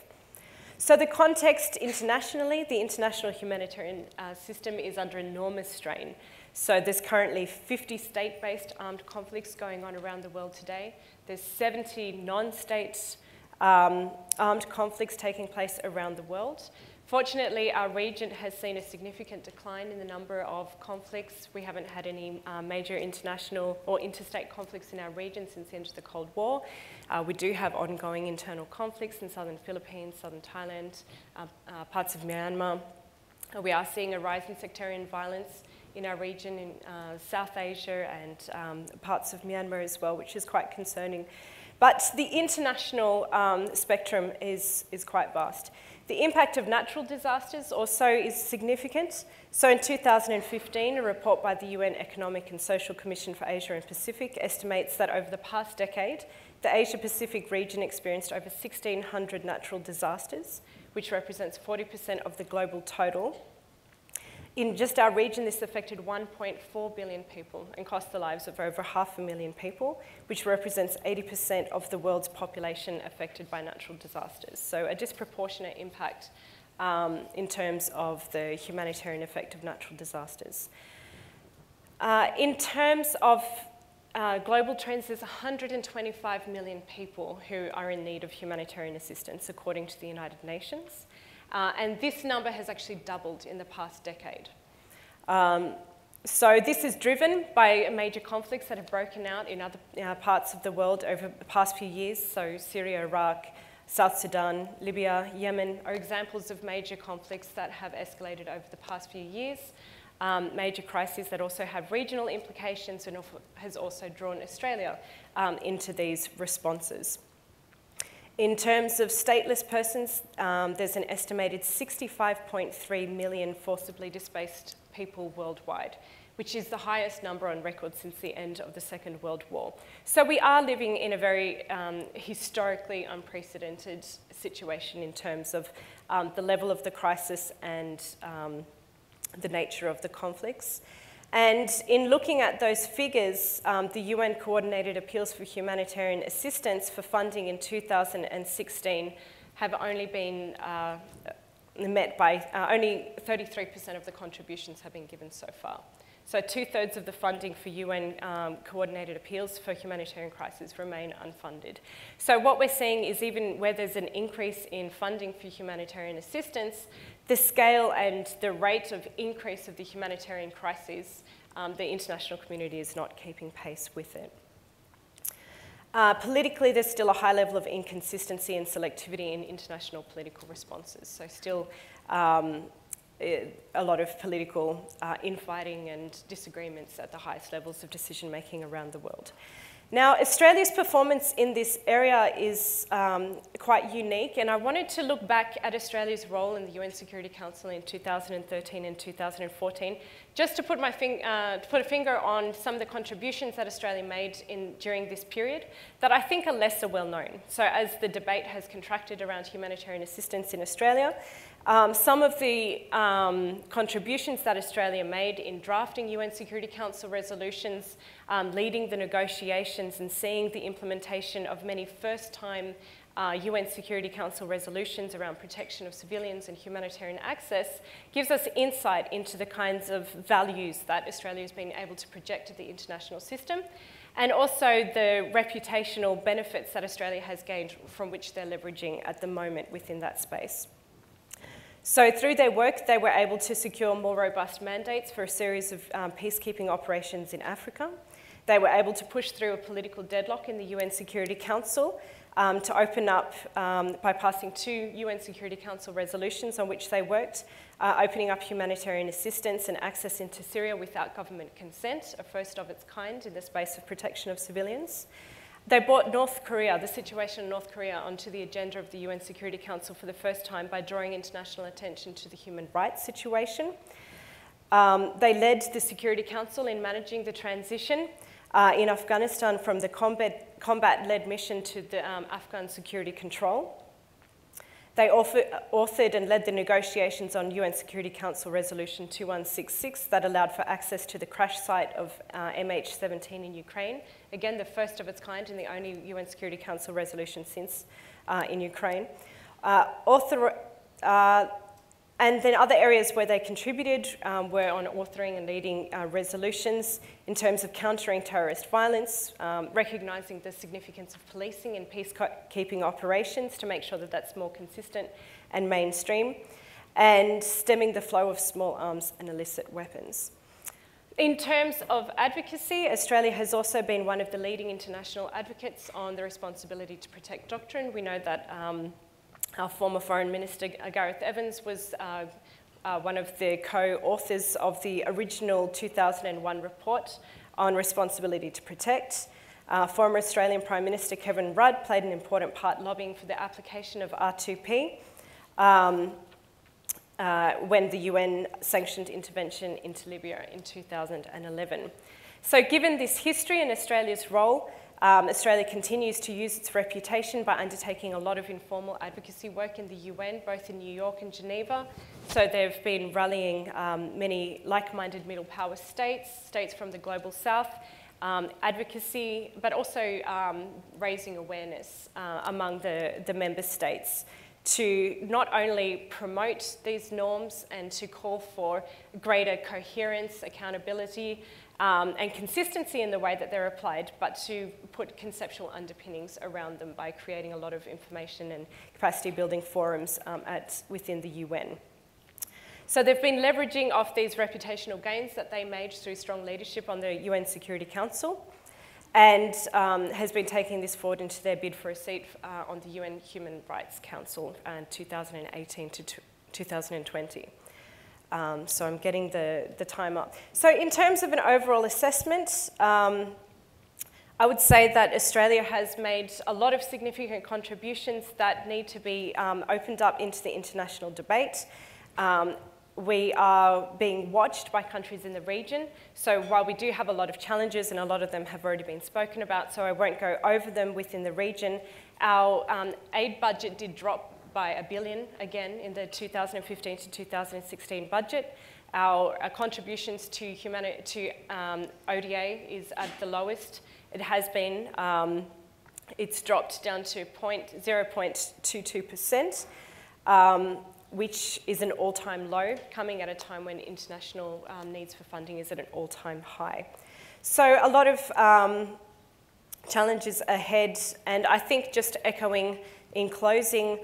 So the context internationally, the international humanitarian system is under enormous strain. So there's currently 50 state-based armed conflicts going on around the world today. There's 70 non-state armed conflicts taking place around the world. Fortunately, our region has seen a significant decline in the number of conflicts. We haven't had any major international or interstate conflicts in our region since the end of the Cold War. We do have ongoing internal conflicts in southern Philippines, southern Thailand, parts of Myanmar. We are seeing a rise in sectarian violence in our region in South Asia and parts of Myanmar as well, which is quite concerning. But the international spectrum is quite vast. The impact of natural disasters also is significant. So in 2015, a report by the UN Economic and Social Commission for Asia and Pacific estimates that over the past decade, the Asia-Pacific region experienced over 1,600 natural disasters, which represents 40% of the global total. In just our region, this affected 1.4 billion people and cost the lives of over 500,000 people, which represents 80% of the world's population affected by natural disasters. So a disproportionate impact in terms of the humanitarian effect of natural disasters. In terms of global trends, there's 125 million people who are in need of humanitarian assistance, according to the United Nations. And this number has actually doubled in the past decade. So this is driven by major conflicts that have broken out in other parts of the world over the past few years. So Syria, Iraq, South Sudan, Libya, Yemen are examples of major conflicts that have escalated over the past few years. Major crises that also have regional implications and has also drawn Australia into these responses. In terms of stateless persons, there's an estimated 65.3 million forcibly displaced people worldwide, which is the highest number on record since the end of the Second World War. So we are living in a very historically unprecedented situation in terms of the level of the crisis and the nature of the conflicts. And in looking at those figures, the UN coordinated appeals for humanitarian assistance for funding in 2016 have only been met by only 33% of the contributions have been given so far. So two-thirds of the funding for UN coordinated appeals for humanitarian crises remain unfunded. So what we're seeing is even where there's an increase in funding for humanitarian assistance, the scale and the rate of increase of the humanitarian crises, the international community is not keeping pace with it. Politically, there's still a high level of inconsistency and selectivity in international political responses. So still a lot of political infighting and disagreements at the highest levels of decision making around the world. Now, Australia's performance in this area is quite unique, and I wanted to look back at Australia's role in the UN Security Council in 2013 and 2014, just to put a finger on some of the contributions that Australia made during this period that I think are lesser well known. So as the debate has contracted around humanitarian assistance in Australia, some of the contributions that Australia made in drafting UN Security Council resolutions, leading the negotiations and seeing the implementation of many first-time UN Security Council resolutions around protection of civilians and humanitarian access gives us insight into the kinds of values that Australia has been able to project to the international system, and also the reputational benefits that Australia has gained from which they're leveraging at the moment within that space. So through their work, they were able to secure more robust mandates for a series of peacekeeping operations in Africa. They were able to push through a political deadlock in the UN Security Council to open up by passing two UN Security Council resolutions on which they worked, opening up humanitarian assistance and access into Syria without government consent, a first of its kind in the space of protection of civilians. They brought North Korea, the situation in North Korea, onto the agenda of the UN Security Council for the first time by drawing international attention to the human rights situation. They led the Security Council in managing the transition in Afghanistan from the combat-led mission to the Afghan security control. They authored and led the negotiations on UN Security Council Resolution 2166 that allowed for access to the crash site of MH17 in Ukraine. Again, the first of its kind and the only UN Security Council resolution since in Ukraine. And then other areas where they contributed were on authoring and leading resolutions in terms of countering terrorist violence, recognising the significance of policing and peacekeeping operations to make sure that that's more consistent and mainstream, and stemming the flow of small arms and illicit weapons. In terms of advocacy, Australia has also been one of the leading international advocates on the responsibility to protect doctrine. We know that our former Foreign Minister, Gareth Evans, was one of the co-authors of the original 2001 report on responsibility to protect. Former Australian Prime Minister Kevin Rudd played an important part lobbying for the application of R2P when the UN sanctioned intervention into Libya in 2011. So given this history and Australia's role, Australia continues to use its reputation by undertaking a lot of informal advocacy work in the UN, both in New York and Geneva. So they've been rallying many like-minded middle power states, states from the global south, advocacy, but also raising awareness among the member states to not only promote these norms and to call for greater coherence, accountability, and consistency in the way that they're applied, but to put conceptual underpinnings around them by creating a lot of information and capacity building forums within the UN. So they've been leveraging off these reputational gains that they made through strong leadership on the UN Security Council, and has been taking this forward into their bid for a seat on the UN Human Rights Council in 2018 to 2020. So I'm getting the time up. So in terms of an overall assessment, I would say that Australia has made a lot of significant contributions that need to be opened up into the international debate. We are being watched by countries in the region. So while we do have a lot of challenges, and a lot of them have already been spoken about, so I won't go over them within the region, our aid budget did drop by $1 billion, again, in the 2015 to 2016 budget. Our contributions to ODA is at the lowest. It has been, it's dropped down to 0.22%. Which is an all-time low, coming at a time when international needs for funding is at an all-time high. So a lot of challenges ahead, and I think just echoing in closing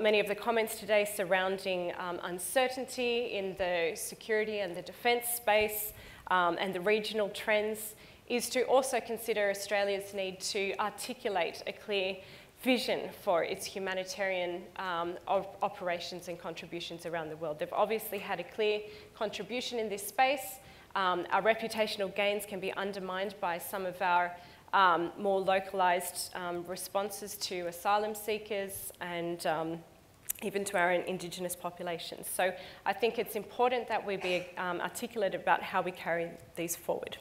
many of the comments today surrounding uncertainty in the security and the defence space and the regional trends, is to also consider Australia's need to articulate a clear vision for its humanitarian operations and contributions around the world. They've obviously had a clear contribution in this space. Our reputational gains can be undermined by some of our more localised responses to asylum seekers and even to our own Indigenous populations. So I think it's important that we be articulate about how we carry these forward.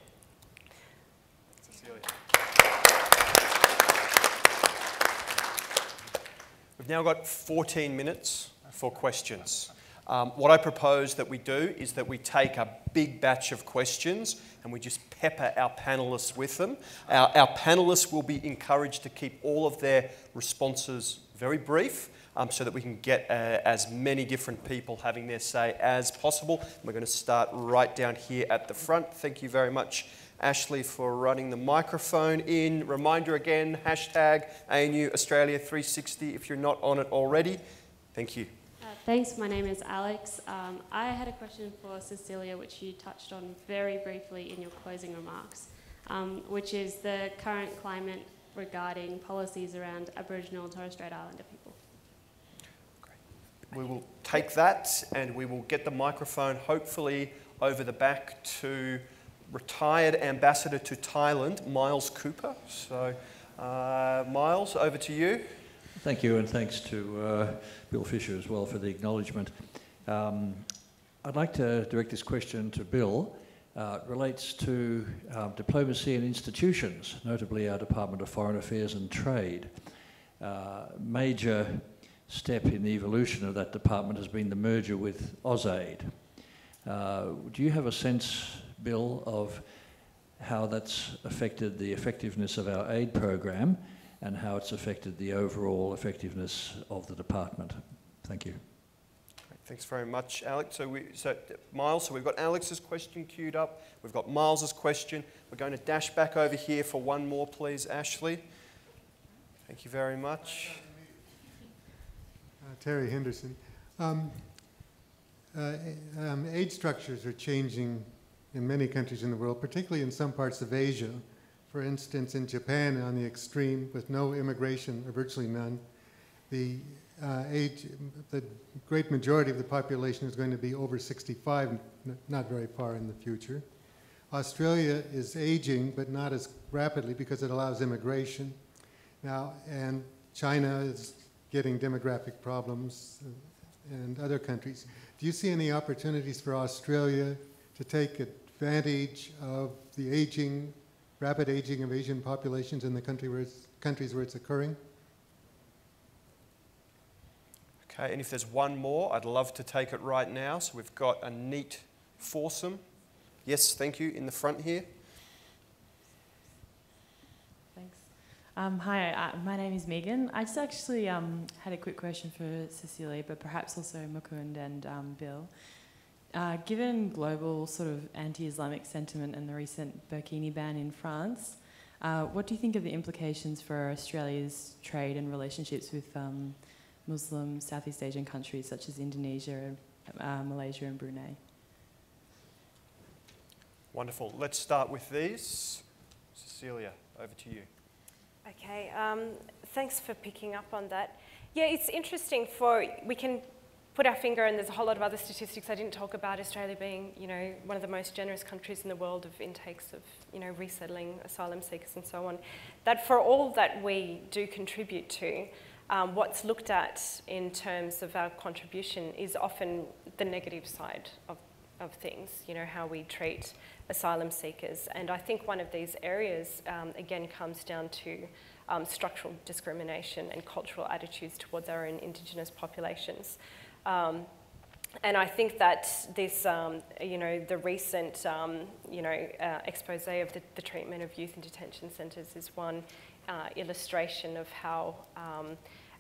We've now got 14 minutes for questions. What I propose that we do is that we take a big batch of questions and we just pepper our panellists with them. Our panellists will be encouraged to keep all of their responses very brief so that we can get as many different people having their say as possible. And we're going to start right down here at the front. Thank you very much, Ashley, for running the microphone in. Reminder again, hashtag ANU Australia 360 if you're not on it already. Thank you. Thanks, my name is Alex. I had a question for Cecilia, which you touched on very briefly in your closing remarks, which is the current climate regarding policies around Aboriginal and Torres Strait Islander people. Great. We will take that and we will get the microphone hopefully over the back to retired ambassador to Thailand, Miles Cooper. So, Miles, over to you. Thank you, and thanks to Bill Fisher as well for the acknowledgement. I'd like to direct this question to Bill. It relates to diplomacy and institutions, notably our Department of Foreign Affairs and Trade. Major step in the evolution of that department has been the merger with AusAid. Do you have a sense, Bill, of how that's affected the effectiveness of our aid program and how it's affected the overall effectiveness of the department? Thank you. Great. Thanks very much, Alex. So, Miles, we've got Alex's question queued up. We've got Miles's question. We're going to dash back over here for one more, please, Ashley. Thank you very much. Terry Henderson. Aid structures are changing in many countries in the world, particularly in some parts of Asia. For instance, in Japan, on the extreme, with no immigration, or virtually none, the great majority of the population is going to be over 65, not very far in the future. Australia is aging, but not as rapidly because it allows immigration. Now, and China is getting demographic problems, and other countries. Do you see any opportunities for Australia to take advantage of the aging, rapid aging of Asian populations in the countries where it's occurring? Okay, and if there's one more, I'd love to take it right now. So we've got a neat foursome. Yes, thank you, in the front here. Thanks. Hi, my name is Megan. I just actually had a quick question for Cecilia, but perhaps also Mukund and Bill. Given global sort of anti-Islamic sentiment and the recent burkini ban in France, what do you think of the implications for Australia's trade and relationships with Muslim Southeast Asian countries such as Indonesia, Malaysia and Brunei. Wonderful. Let's start with these. Cecilia, over to you. Okay, thanks for picking up on that. Yeah, it's interesting we can put our finger, and there's a whole lot of other statistics I didn't talk about, Australia being, you know, one of the most generous countries in the world of intakes of, you know, resettling asylum seekers and so on, that for all that we do contribute to, what's looked at in terms of our contribution is often the negative side of things, you know, how we treat asylum seekers. And I think one of these areas, again, comes down to structural discrimination and cultural attitudes towards our own Indigenous populations. And I think that this, you know, the recent, you know, expose of the treatment of youth in detention centres is one illustration of how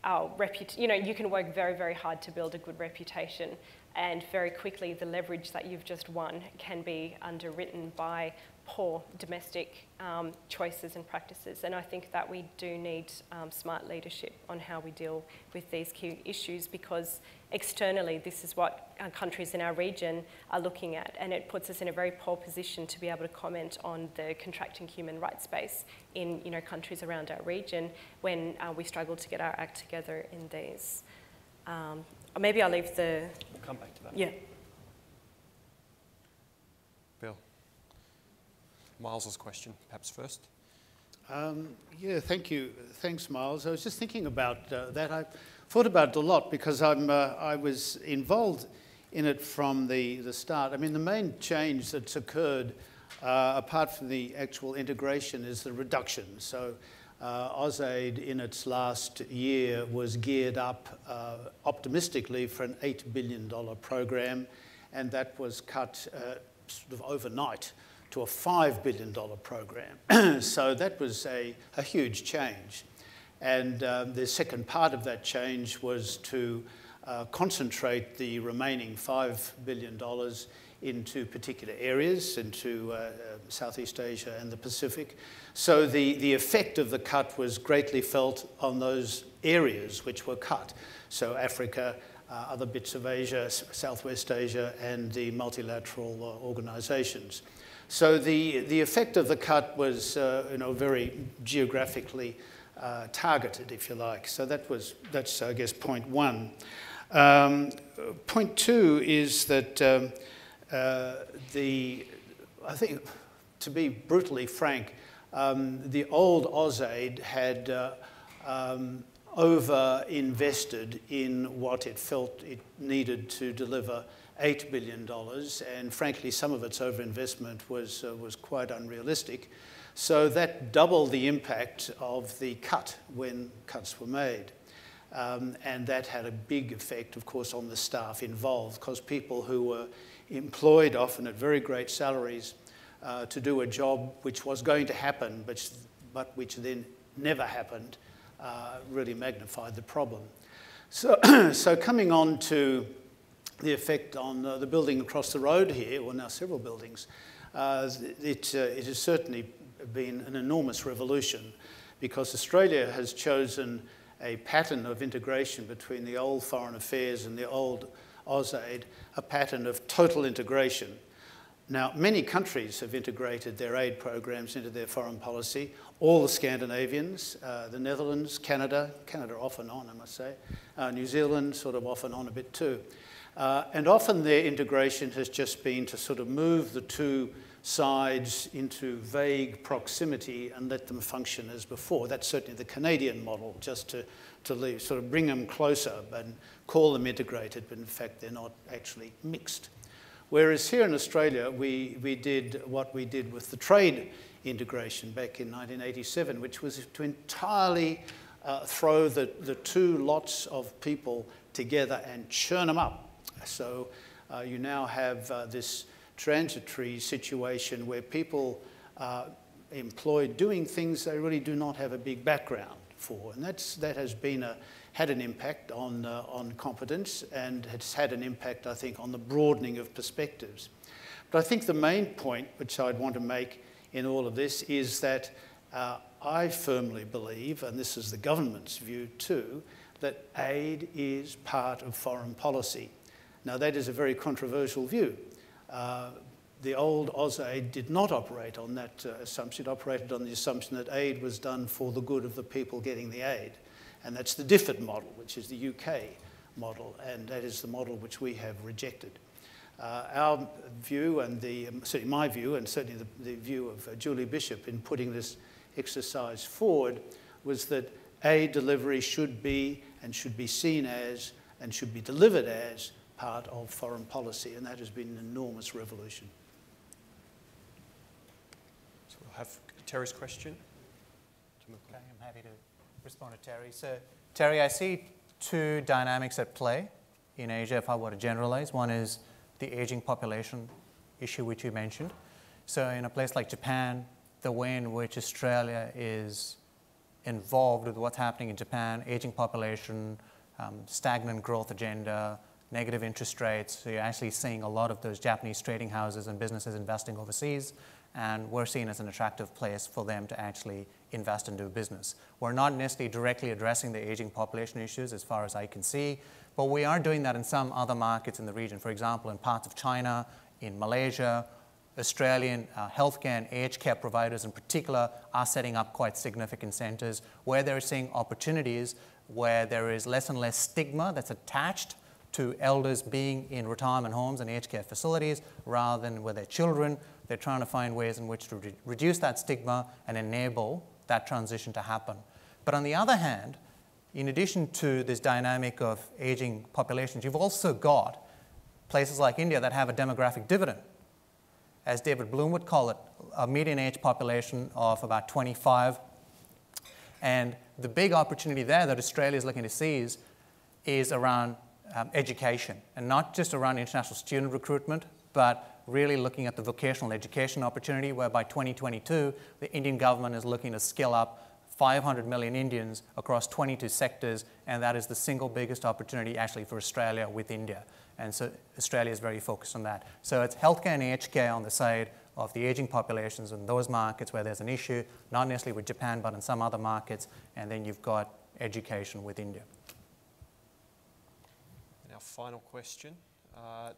our you know, you can work very, very hard to build a good reputation, and very quickly the leverage that you've just won can be underwritten by poor domestic choices and practices. And I think that we do need smart leadership on how we deal with these key issues, because externally this is what our countries in our region are looking at, and it puts us in a very poor position to be able to comment on the contracting human rights space in, you know, countries around our region when we struggle to get our act together in these. Maybe I'll leave the... We'll come back to that. Yeah. Miles's question, perhaps first. Yeah, thank you. Thanks, Miles. I was just thinking about that. I thought about it a lot because I was involved in it from the start. I mean, the main change that's occurred, apart from the actual integration, is the reduction. So AusAid in its last year was geared up optimistically for an $8 billion program, and that was cut sort of overnight to a $5 billion program. So that was a huge change. And the second part of that change was to concentrate the remaining $5 billion into particular areas, into Southeast Asia and the Pacific. So the effect of the cut was greatly felt on those areas which were cut. So Africa, other bits of Asia, Southwest Asia, and the multilateral organizations. So the effect of the cut was, you know, very geographically targeted, if you like. So that's I guess, point one. Point two is that I think, to be brutally frank, the old AusAid had over-invested in what it felt it needed to deliver $8 billion, and frankly, some of its overinvestment was quite unrealistic. So that doubled the impact of the cut when cuts were made. And that had a big effect, of course, on the staff involved, because people who were employed often at very great salaries to do a job which was going to happen, but which then never happened, really magnified the problem. So, so coming on to the effect on the building across the road here, well, now several buildings, it has certainly been an enormous revolution, because Australia has chosen a pattern of integration between the old foreign affairs and the old AusAid, a pattern of total integration. Now, many countries have integrated their aid programs into their foreign policy, all the Scandinavians, the Netherlands, Canada off and on, I must say, New Zealand sort of off and on a bit too. And often their integration has just been to sort of move the two sides into vague proximity and let them function as before. That's certainly the Canadian model, just to leave, sort of bring them closer and call them integrated, but in fact they're not actually mixed. Whereas here in Australia, we did what we did with the trade integration back in 1987, which was to entirely throw the two lots of people together and churn them up. So you now have this transitory situation where people are employed doing things they really do not have a big background for, and that has had an impact on competence, and it's had an impact, I think, on the broadening of perspectives. But I think the main point which I'd want to make in all of this is that I firmly believe, and this is the government's view too, that aid is part of foreign policy. Now, that is a very controversial view. The old AusAid did not operate on that assumption. It operated on the assumption that aid was done for the good of the people getting the aid. And that's the DFID model, which is the UK model, and that is the model which we have rejected. Our view, and certainly my view, and certainly the view of Julie Bishop in putting this exercise forward, was that aid delivery should be and should be seen as and should be delivered as part of foreign policy, and that has been an enormous revolution. So we'll have Terry's question. Okay, I'm happy to respond to Terry. So Terry, I see two dynamics at play in Asia, if I were to generalize. One is the aging population issue, which you mentioned. So in a place like Japan, the way in which Australia is involved with what's happening in Japan, aging population, stagnant growth agenda, negative interest rates, so you're actually seeing a lot of those Japanese trading houses and businesses investing overseas, and we're seen as an attractive place for them to actually invest and do business. We're not necessarily directly addressing the aging population issues as far as I can see, but we are doing that in some other markets in the region. For example, in parts of China, in Malaysia, Australian healthcare and aged care providers in particular are setting up quite significant centers where they're seeing opportunities where there is less and less stigma that's attached to elders being in retirement homes and aged care facilities rather than with their children. They're trying to find ways in which to reduce that stigma and enable that transition to happen. But on the other hand, in addition to this dynamic of aging populations, you've also got places like India that have a demographic dividend. As David Bloom would call it, a median age population of about 25. And the big opportunity there that Australia is looking to seize is around education, and not just around international student recruitment, but really looking at the vocational education opportunity, where by 2022, the Indian government is looking to skill up 500 million Indians across 22 sectors, and that is the single biggest opportunity actually for Australia with India. And so Australia is very focused on that. So it's healthcare and aged care on the side of the aging populations in those markets where there's an issue, not necessarily with Japan, but in some other markets, and then you've got education with India. Our final question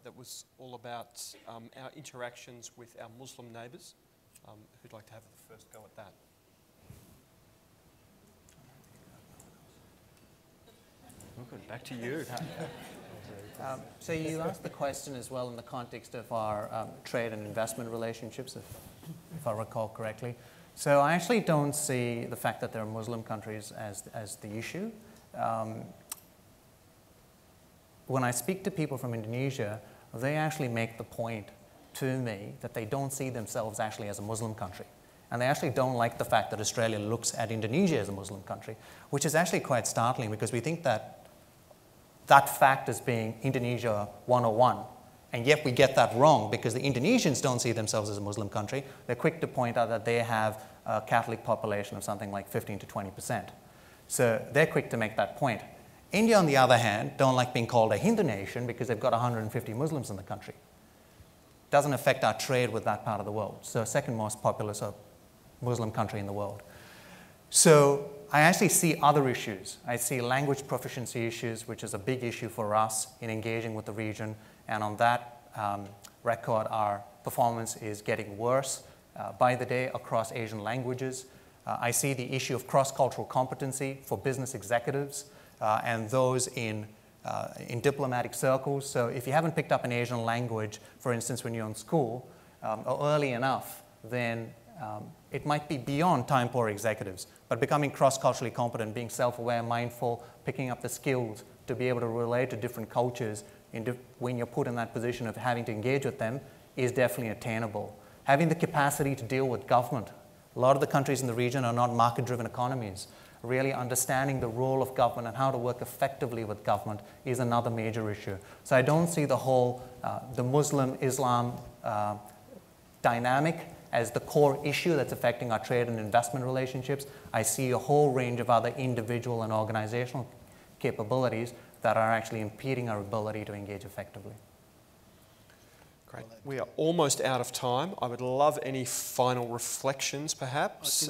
that was all about our interactions with our Muslim neighbours. Who'd like to have the first go at that? Good, back to you. So you asked the question as well in the context of our trade and investment relationships, if I recall correctly. So I actually don't see the fact that there are Muslim countries as the issue. When I speak to people from Indonesia, they actually make the point to me that they don't see themselves actually as a Muslim country. And they actually don't like the fact that Australia looks at Indonesia as a Muslim country, which is actually quite startling because we think that that fact is being Indonesia 101. And yet we get that wrong because the Indonesians don't see themselves as a Muslim country. They're quick to point out that they have a Catholic population of something like 15% to 20%. So they're quick to make that point. India, on the other hand, don't like being called a Hindu nation because they've got 150 Muslims in the country. Doesn't affect our trade with that part of the world. So second most populous Muslim country in the world. So I actually see other issues. I see language proficiency issues, which is a big issue for us in engaging with the region. And on that record, our performance is getting worse by the day across Asian languages. I see the issue of cross-cultural competency for business executives. And those in diplomatic circles. So if you haven't picked up an Asian language, for instance, when you're in school, or early enough, then it might be beyond time-poor executives. But becoming cross-culturally competent, being self-aware, mindful, picking up the skills to be able to relate to different cultures when you're put in that position of having to engage with them is definitely attainable. Having the capacity to deal with government. A lot of the countries in the region are not market-driven economies. Really understanding the role of government and how to work effectively with government is another major issue. So I don't see the whole the Muslim-Islam dynamic as the core issue that's affecting our trade and investment relationships. I see a whole range of other individual and organizational capabilities that are actually impeding our ability to engage effectively. Great. We are almost out of time. I would love any final reflections, perhaps.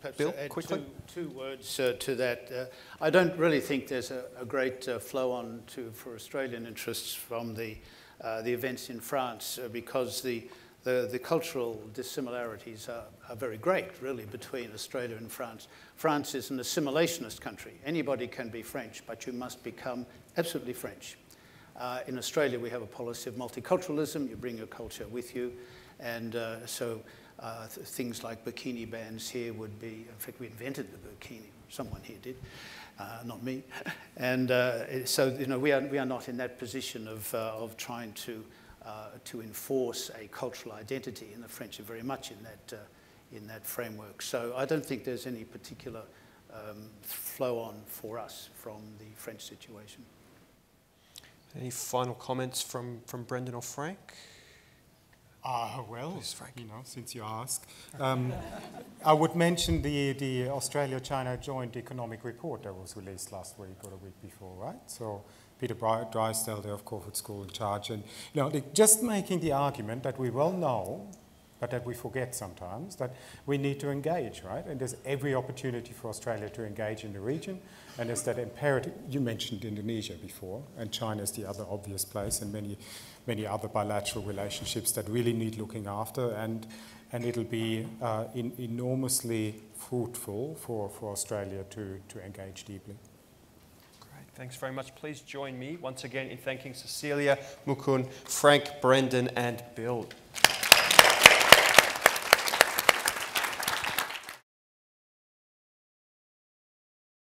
perhaps Bill, add quickly. Two words to that. I don't really think there's a great flow on for Australian interests from the events in France because the cultural dissimilarities are very great, really, between Australia and France. France is an assimilationist country. Anybody can be French, but you must become absolutely French. In Australia, we have a policy of multiculturalism. You bring your culture with you, and things like bikini bans here would be, in fact, we invented the bikini. Someone here did, not me. And so, you know, we are not in that position of trying to enforce a cultural identity, and the French are very much in that framework. So I don't think there's any particular flow on for us from the French situation. Any final comments from Brendan or Frank? Well, please, Frank. You know, since you ask, I would mention the Australia-China Joint Economic Report that was released last week or the week before, right? So Peter Drysdale there of Crawford School in charge, and you know, just making the argument that we well know, but that we forget sometimes, that we need to engage, right? And there's every opportunity for Australia to engage in the region, and there's that imperative. You mentioned Indonesia before, and China is the other obvious place, and many other bilateral relationships that really need looking after, and it'll be enormously fruitful for Australia to engage deeply. Thanks very much. Please join me once again in thanking Cecilia, Mukund, Frank, Brendan, and Bill.